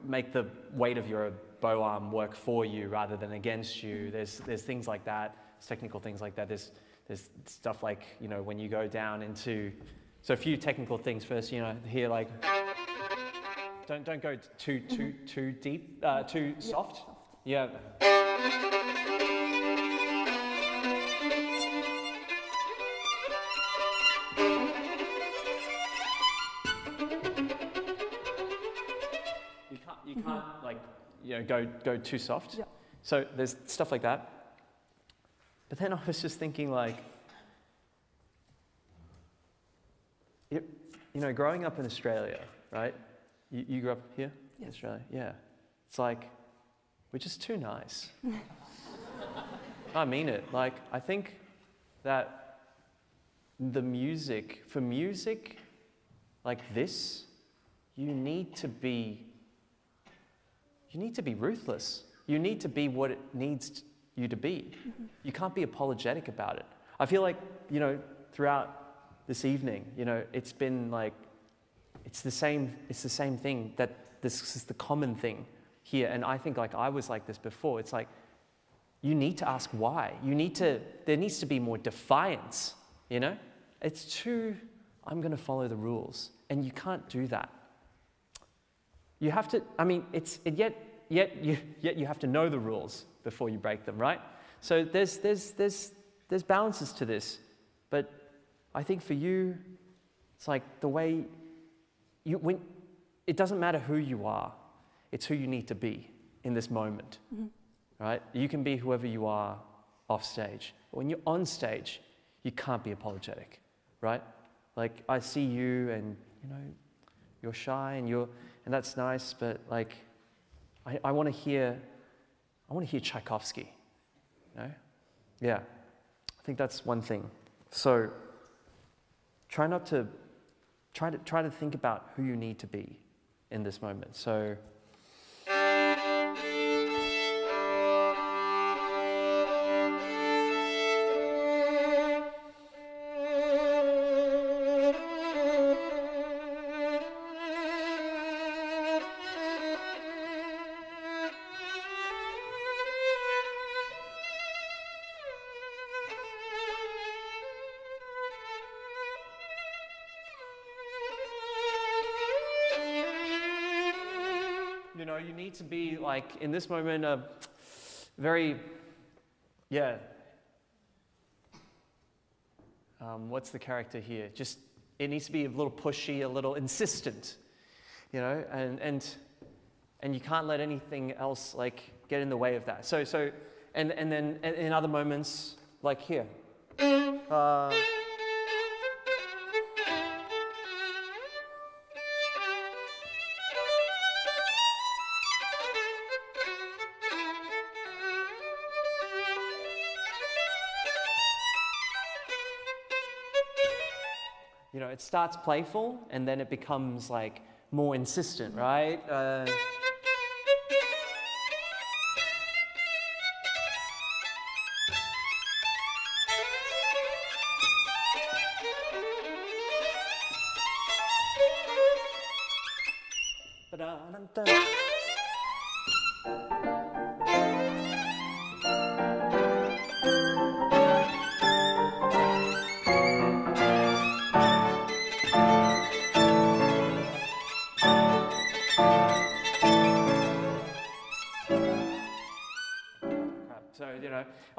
make the weight of your bow arm work for you rather than against you. There's things like that. There's technical things like that. There's stuff like, you know, when you go down into, so a few technical things first, you know, here, like, don't go too deep, too soft. Yeah. You can't like, you know, go too soft. Yeah. So there's stuff like that. But then I was just thinking, like, you know, growing up in Australia, right? You grew up here? Yeah. In Australia? Yeah. It's like, we're just too nice. I mean it. Like, I think that the music, for music like this, you need to be ruthless. You need to be what it needs you to be. You can't be apologetic about it. I feel like, you know, throughout this evening, you know, it's been like, it's the same thing, that this is the common thing here. And I think, like, I was like this before. It's like, you need to ask why. There needs to be more defiance, you know? It's too, I'm gonna follow the rules. And you can't do that. You have to, I mean, yet you have to know the rules before you break them, right? So there's balances to this, but I think for you, it's like the way it doesn't matter who you are, it's who you need to be in this moment, right? You can be whoever you are off stage. When you're on stage, you can't be apologetic, right? Like, I see you, and, you know, you're shy, and that's nice, but, like, I want to hear Tchaikovsky, you know? Yeah, I think that's one thing. So try to think about who you need to be in this moment. So to be, like, in this moment, a very, yeah, what's the character here? Just, it needs to be a little pushy, a little insistent, you know, and you can't let anything else, like, get in the way of that. And then in other moments, like here. You know, it starts playful, and then it becomes, like, more insistent, right?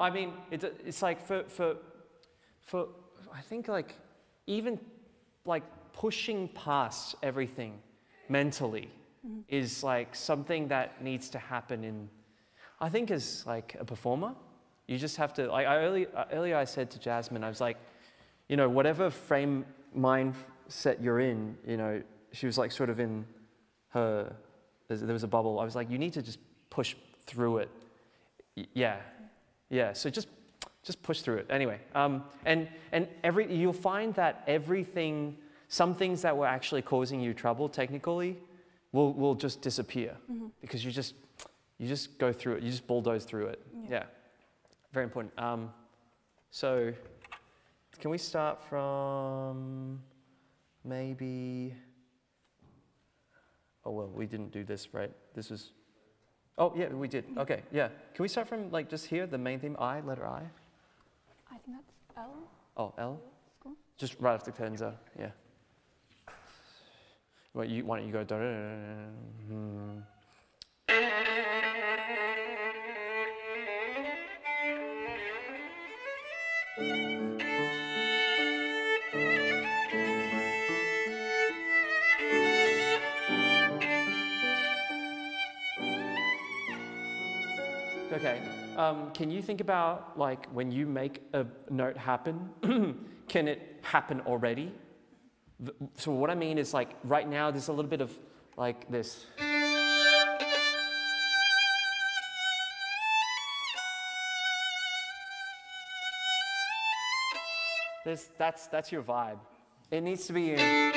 I mean, it's like for I think, like, even, like, pushing past everything mentally is, like, something that needs to happen in, I think, as, like, a performer. You just have to, like, earlier I said to Jasmine, I was like, you know, whatever frame mindset you're in, you know, she was like sort of in her, there was a bubble. I was like, you need to just push through it. Yeah, so just push through it. Anyway, and you'll find that everything, some things that were actually causing you trouble technically will just disappear, mm-hmm. because you just go through it, you just bulldoze through it. Yeah. Very important. So can we start from maybe, oh, well, we didn't do this, right? This is, oh, yeah, we did. Okay, yeah. Can we start from, like, just here, the main theme, I, letter I? I think that's L. Oh, L? Cool. Just right off the cadenza, yeah. Well, you, why don't you go... Mm-hmm. Okay, can you think about, like, when you make a note happen, can it happen already? So what I mean is, like, right now there's a little bit of, like, this. That's your vibe. It needs to be in.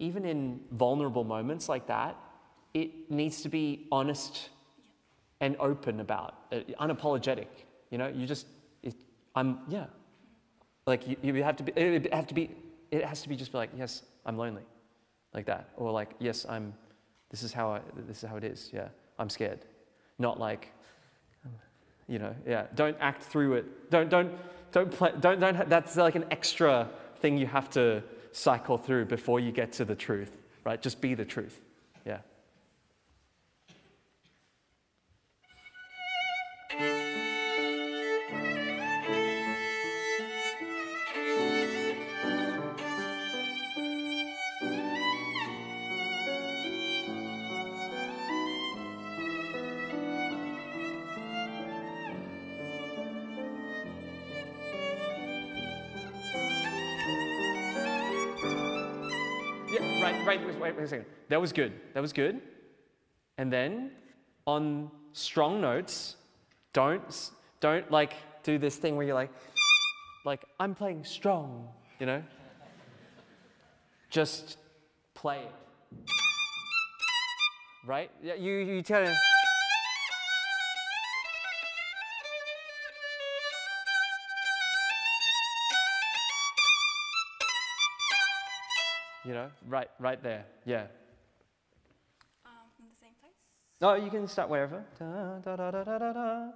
Even in vulnerable moments like that, it needs to be honest and open about it, unapologetic. You know, you just, it, I'm, yeah. Like you have to be, it has to be just like, yes, I'm lonely, like that, or like, yes, I'm. This is how it is. Yeah, I'm scared. Not like, you know, yeah. Don't act through it. Don't. That's like an extra thing you have to cycle through before you get to the truth, right? Just be the truth, yeah. Wait a second. That was good. That was good. And then, on strong notes, don't like do this thing where you're like I'm playing strong, you know. Just play it, right? Yeah, you tell him. You know, right there, yeah. In the same place? No, you can start wherever. Da, da, da, da, da, da, da.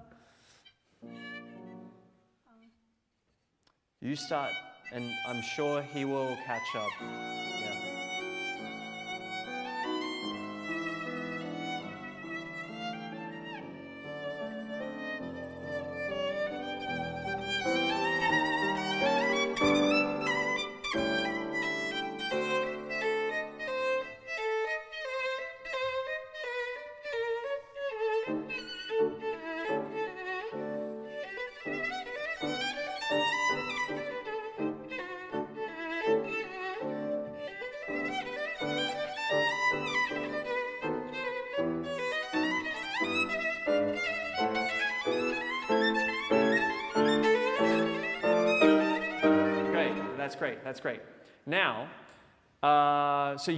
You start, and I'm sure he will catch up. Yeah. That's great. Now, so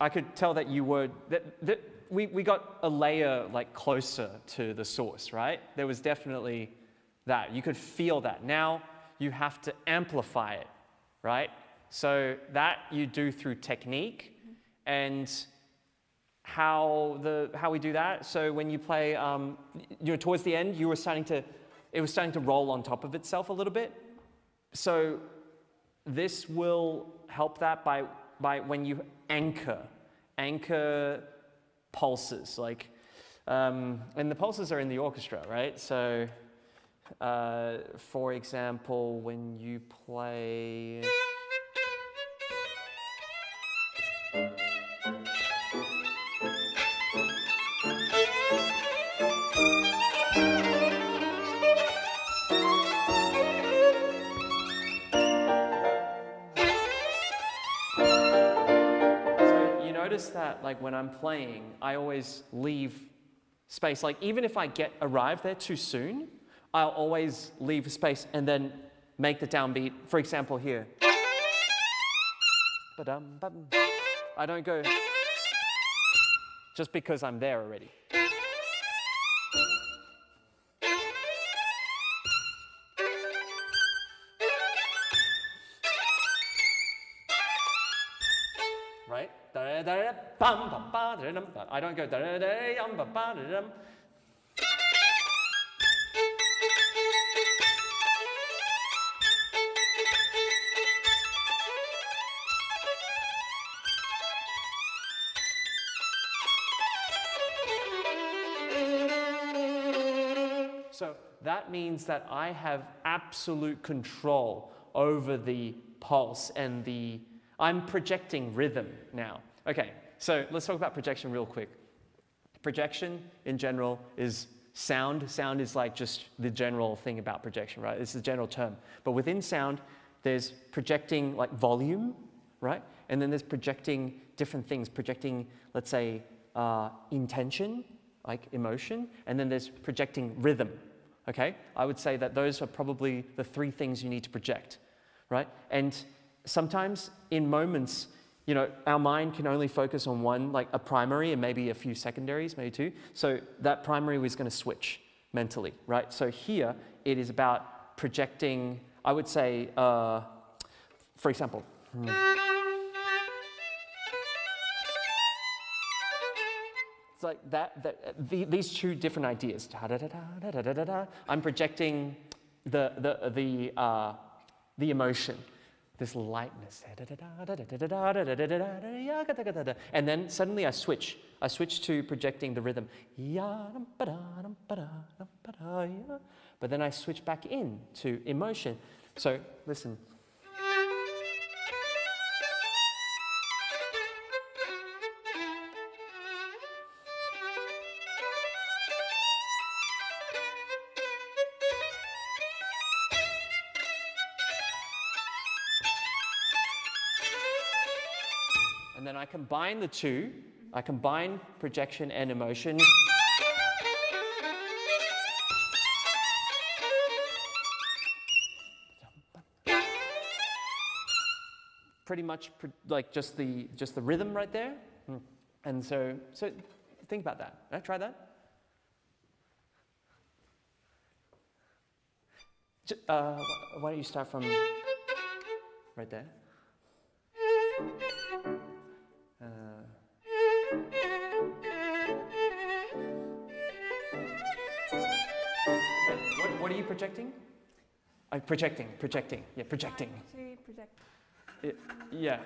I could tell that you were, that we got a layer like closer to the source, right? There was definitely that. You could feel that. Now you have to amplify it, right? So that you do through technique, and how we do that. So when you play, you know, towards the end, it was starting to roll on top of itself a little bit. So this will help that by when you anchor pulses, like, and the pulses are in the orchestra, right? So, for example, when you play, noticed that like when I'm playing, I always leave space. Like even if I arrive there too soon, I'll always leave space and then make the downbeat. For example, here. I don't go just because I'm there already. Right? I don't go. So that means that I have absolute control over the pulse and the... I'm projecting rhythm now. Okay, so let's talk about projection real quick. Projection in general is sound. Sound is like just the general thing about projection, right? It's the general term. But within sound, there's projecting like volume, right? And then there's projecting different things, projecting, let's say, intention, like emotion, and then there's projecting rhythm. Okay, I would say that those are probably the three things you need to project, right? And sometimes in moments, you know, our mind can only focus on one, like a primary and maybe a few secondaries, maybe two. So that primary was going to switch mentally, right? So here it is about projecting, I would say, for example. It's like these two different ideas. I'm projecting the emotion, this lightness, and then suddenly I switch. I switch to projecting the rhythm, but then I switch back in to emotion. So listen. Combine the two, I combine projection and emotion. Pretty much like just the rhythm right there. And so think about that. Right? Try that. Why don't you start from right there? What are you projecting? I'm projecting. Yeah, projecting. Yeah,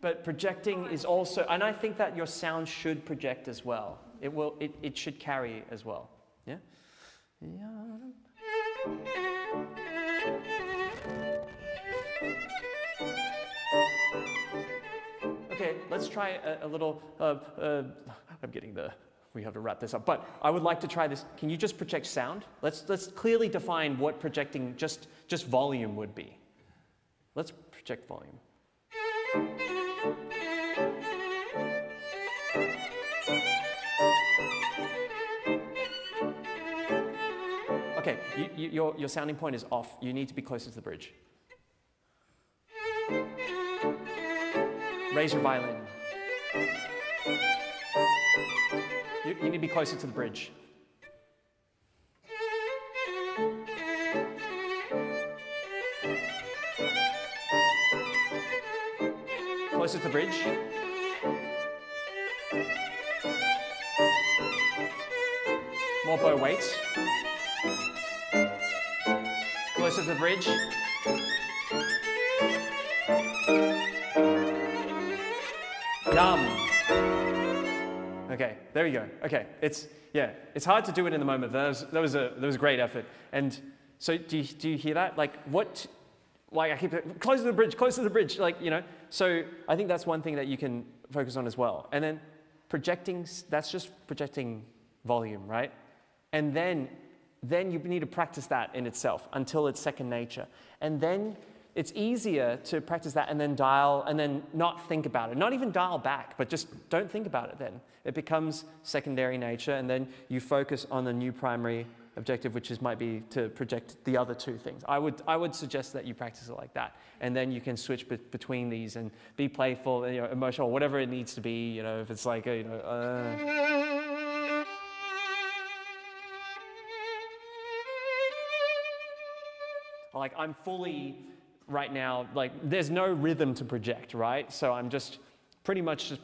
but projecting is also, and I think that your sound should project as well. It will. It should carry as well. Yeah. Okay, let's try a little. I'm getting the. We have to wrap this up, but I would like to try this. Can you just project sound? Let's clearly define what projecting just volume would be. Let's project volume. Okay, your sounding point is off. You need to be closer to the bridge. Raise your violin. You need to be closer to the bridge. Closer to the bridge. More bow weights. Closer to the bridge. Yum. Okay, there you go. Okay, it's hard to do it in the moment. That was a great effort. And so do you hear that? Like what? Like I keep close to the bridge, close to the bridge. Like you know. So I think that's one thing that you can focus on as well. And then projecting. That's just projecting volume, right? And then you need to practice that in itself until it's second nature. And then it's easier to practice that and then dial, and then not think about it. Not even dial back, but just don't think about it then. It becomes secondary nature, and then you focus on the new primary objective, which is might be to project the other two things. I would suggest that you practice it like that, and then you can switch between these and be playful, and, you know, emotional, whatever it needs to be. You know, if it's like a, you know. Like I'm fully right now, like there's no rhythm to project, right? So I'm just pretty much just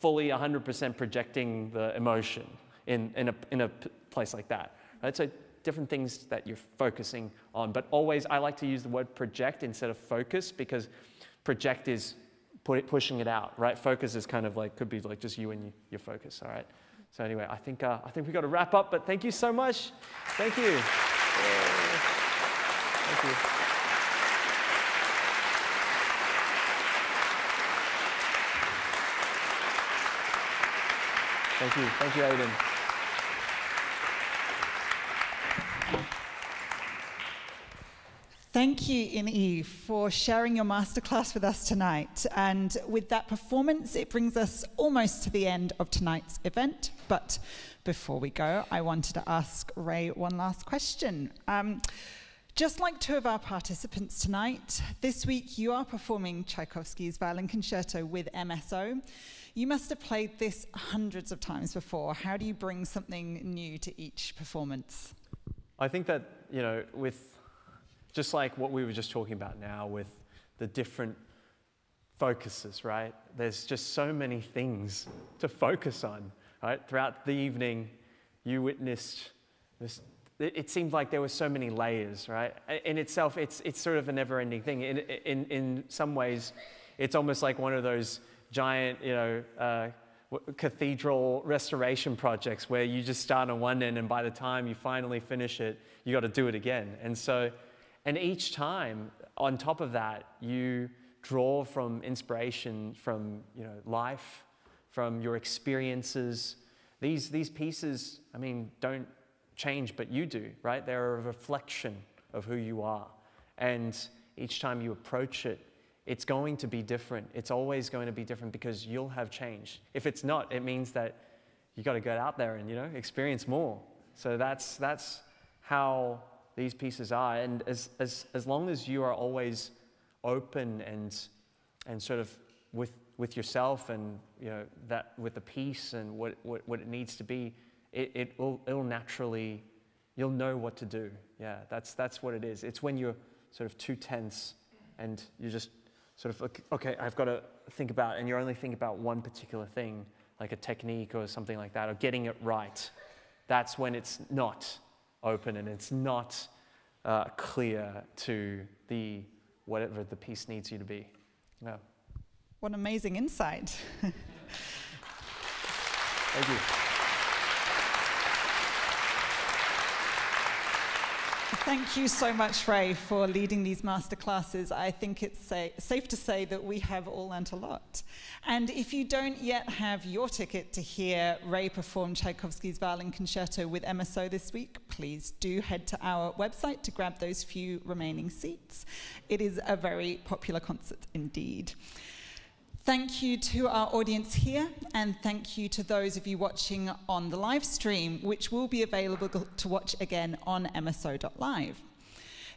fully 100% projecting the emotion in a place like that. Right? So different things that you're focusing on, but always I like to use the word project instead of focus, because project is pushing it out, right? Focus is kind of like, could be like just you and your focus, all right? So anyway, I think we got to wrap up, but thank you so much. Thank you. Thank you. Thank you, Aidan. Thank you, In Eche, for sharing your masterclass with us tonight. And with that performance, it brings us almost to the end of tonight's event. But before we go, I wanted to ask Ray one last question. Just like two of our participants tonight, this week you are performing Tchaikovsky's Violin Concerto with MSO. You must have played this hundreds of times before. How do you bring something new to each performance? I think that, you know, with just like what we were just talking about now with the different focuses, right? There's just so many things to focus on, right? Throughout the evening, you witnessed this. It seemed like there were so many layers, right? In itself, it's sort of a never-ending thing. In some ways, it's almost like one of those giant, you know, cathedral restoration projects where you just start on one end, and by the time you finally finish it, you got to do it again. And so, and each time on top of that, you draw from inspiration, from, you know, life, from your experiences. These pieces, I mean, don't change, but you do, right? They're a reflection of who you are. And each time you approach it, it's going to be different. It's always going to be different because you'll have changed. If it's not, it means that you got to get out there and, you know, experience more. So that's how these pieces are. And as long as you are always open and sort of with yourself and, you know, that with the piece and what it needs to be, it'll naturally, you'll know what to do. Yeah, that's what it is. It's when you're sort of too tense and you just sort of, okay, I've got to think about, and you only think about one particular thing, like a technique or something like that, or getting it right. That's when it's not open and it's not clear to the whatever the piece needs you to be. No. What an amazing insight. Thank you. Thank you so much, Ray, for leading these masterclasses. I think it's safe to say that we have all learnt a lot. And if you don't yet have your ticket to hear Ray perform Tchaikovsky's Violin Concerto with MSO this week, please do head to our website to grab those few remaining seats. It is a very popular concert indeed. Thank you to our audience here, and thank you to those of you watching on the live stream, which will be available to watch again on mso.live.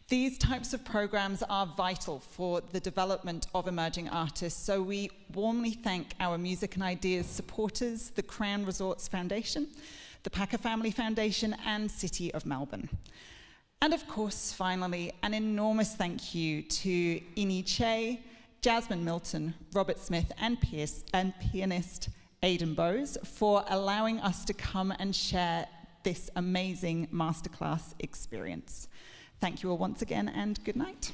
These types of programs are vital for the development of emerging artists, so we warmly thank our Music and Ideas supporters, the Crown Resorts Foundation, the Packer Family Foundation, and City of Melbourne. And of course, finally, an enormous thank you to In Eche, Jasmine Milton, Robert Smith, and pianist Aidan Bowes for allowing us to come and share this amazing masterclass experience. Thank you all once again, and good night.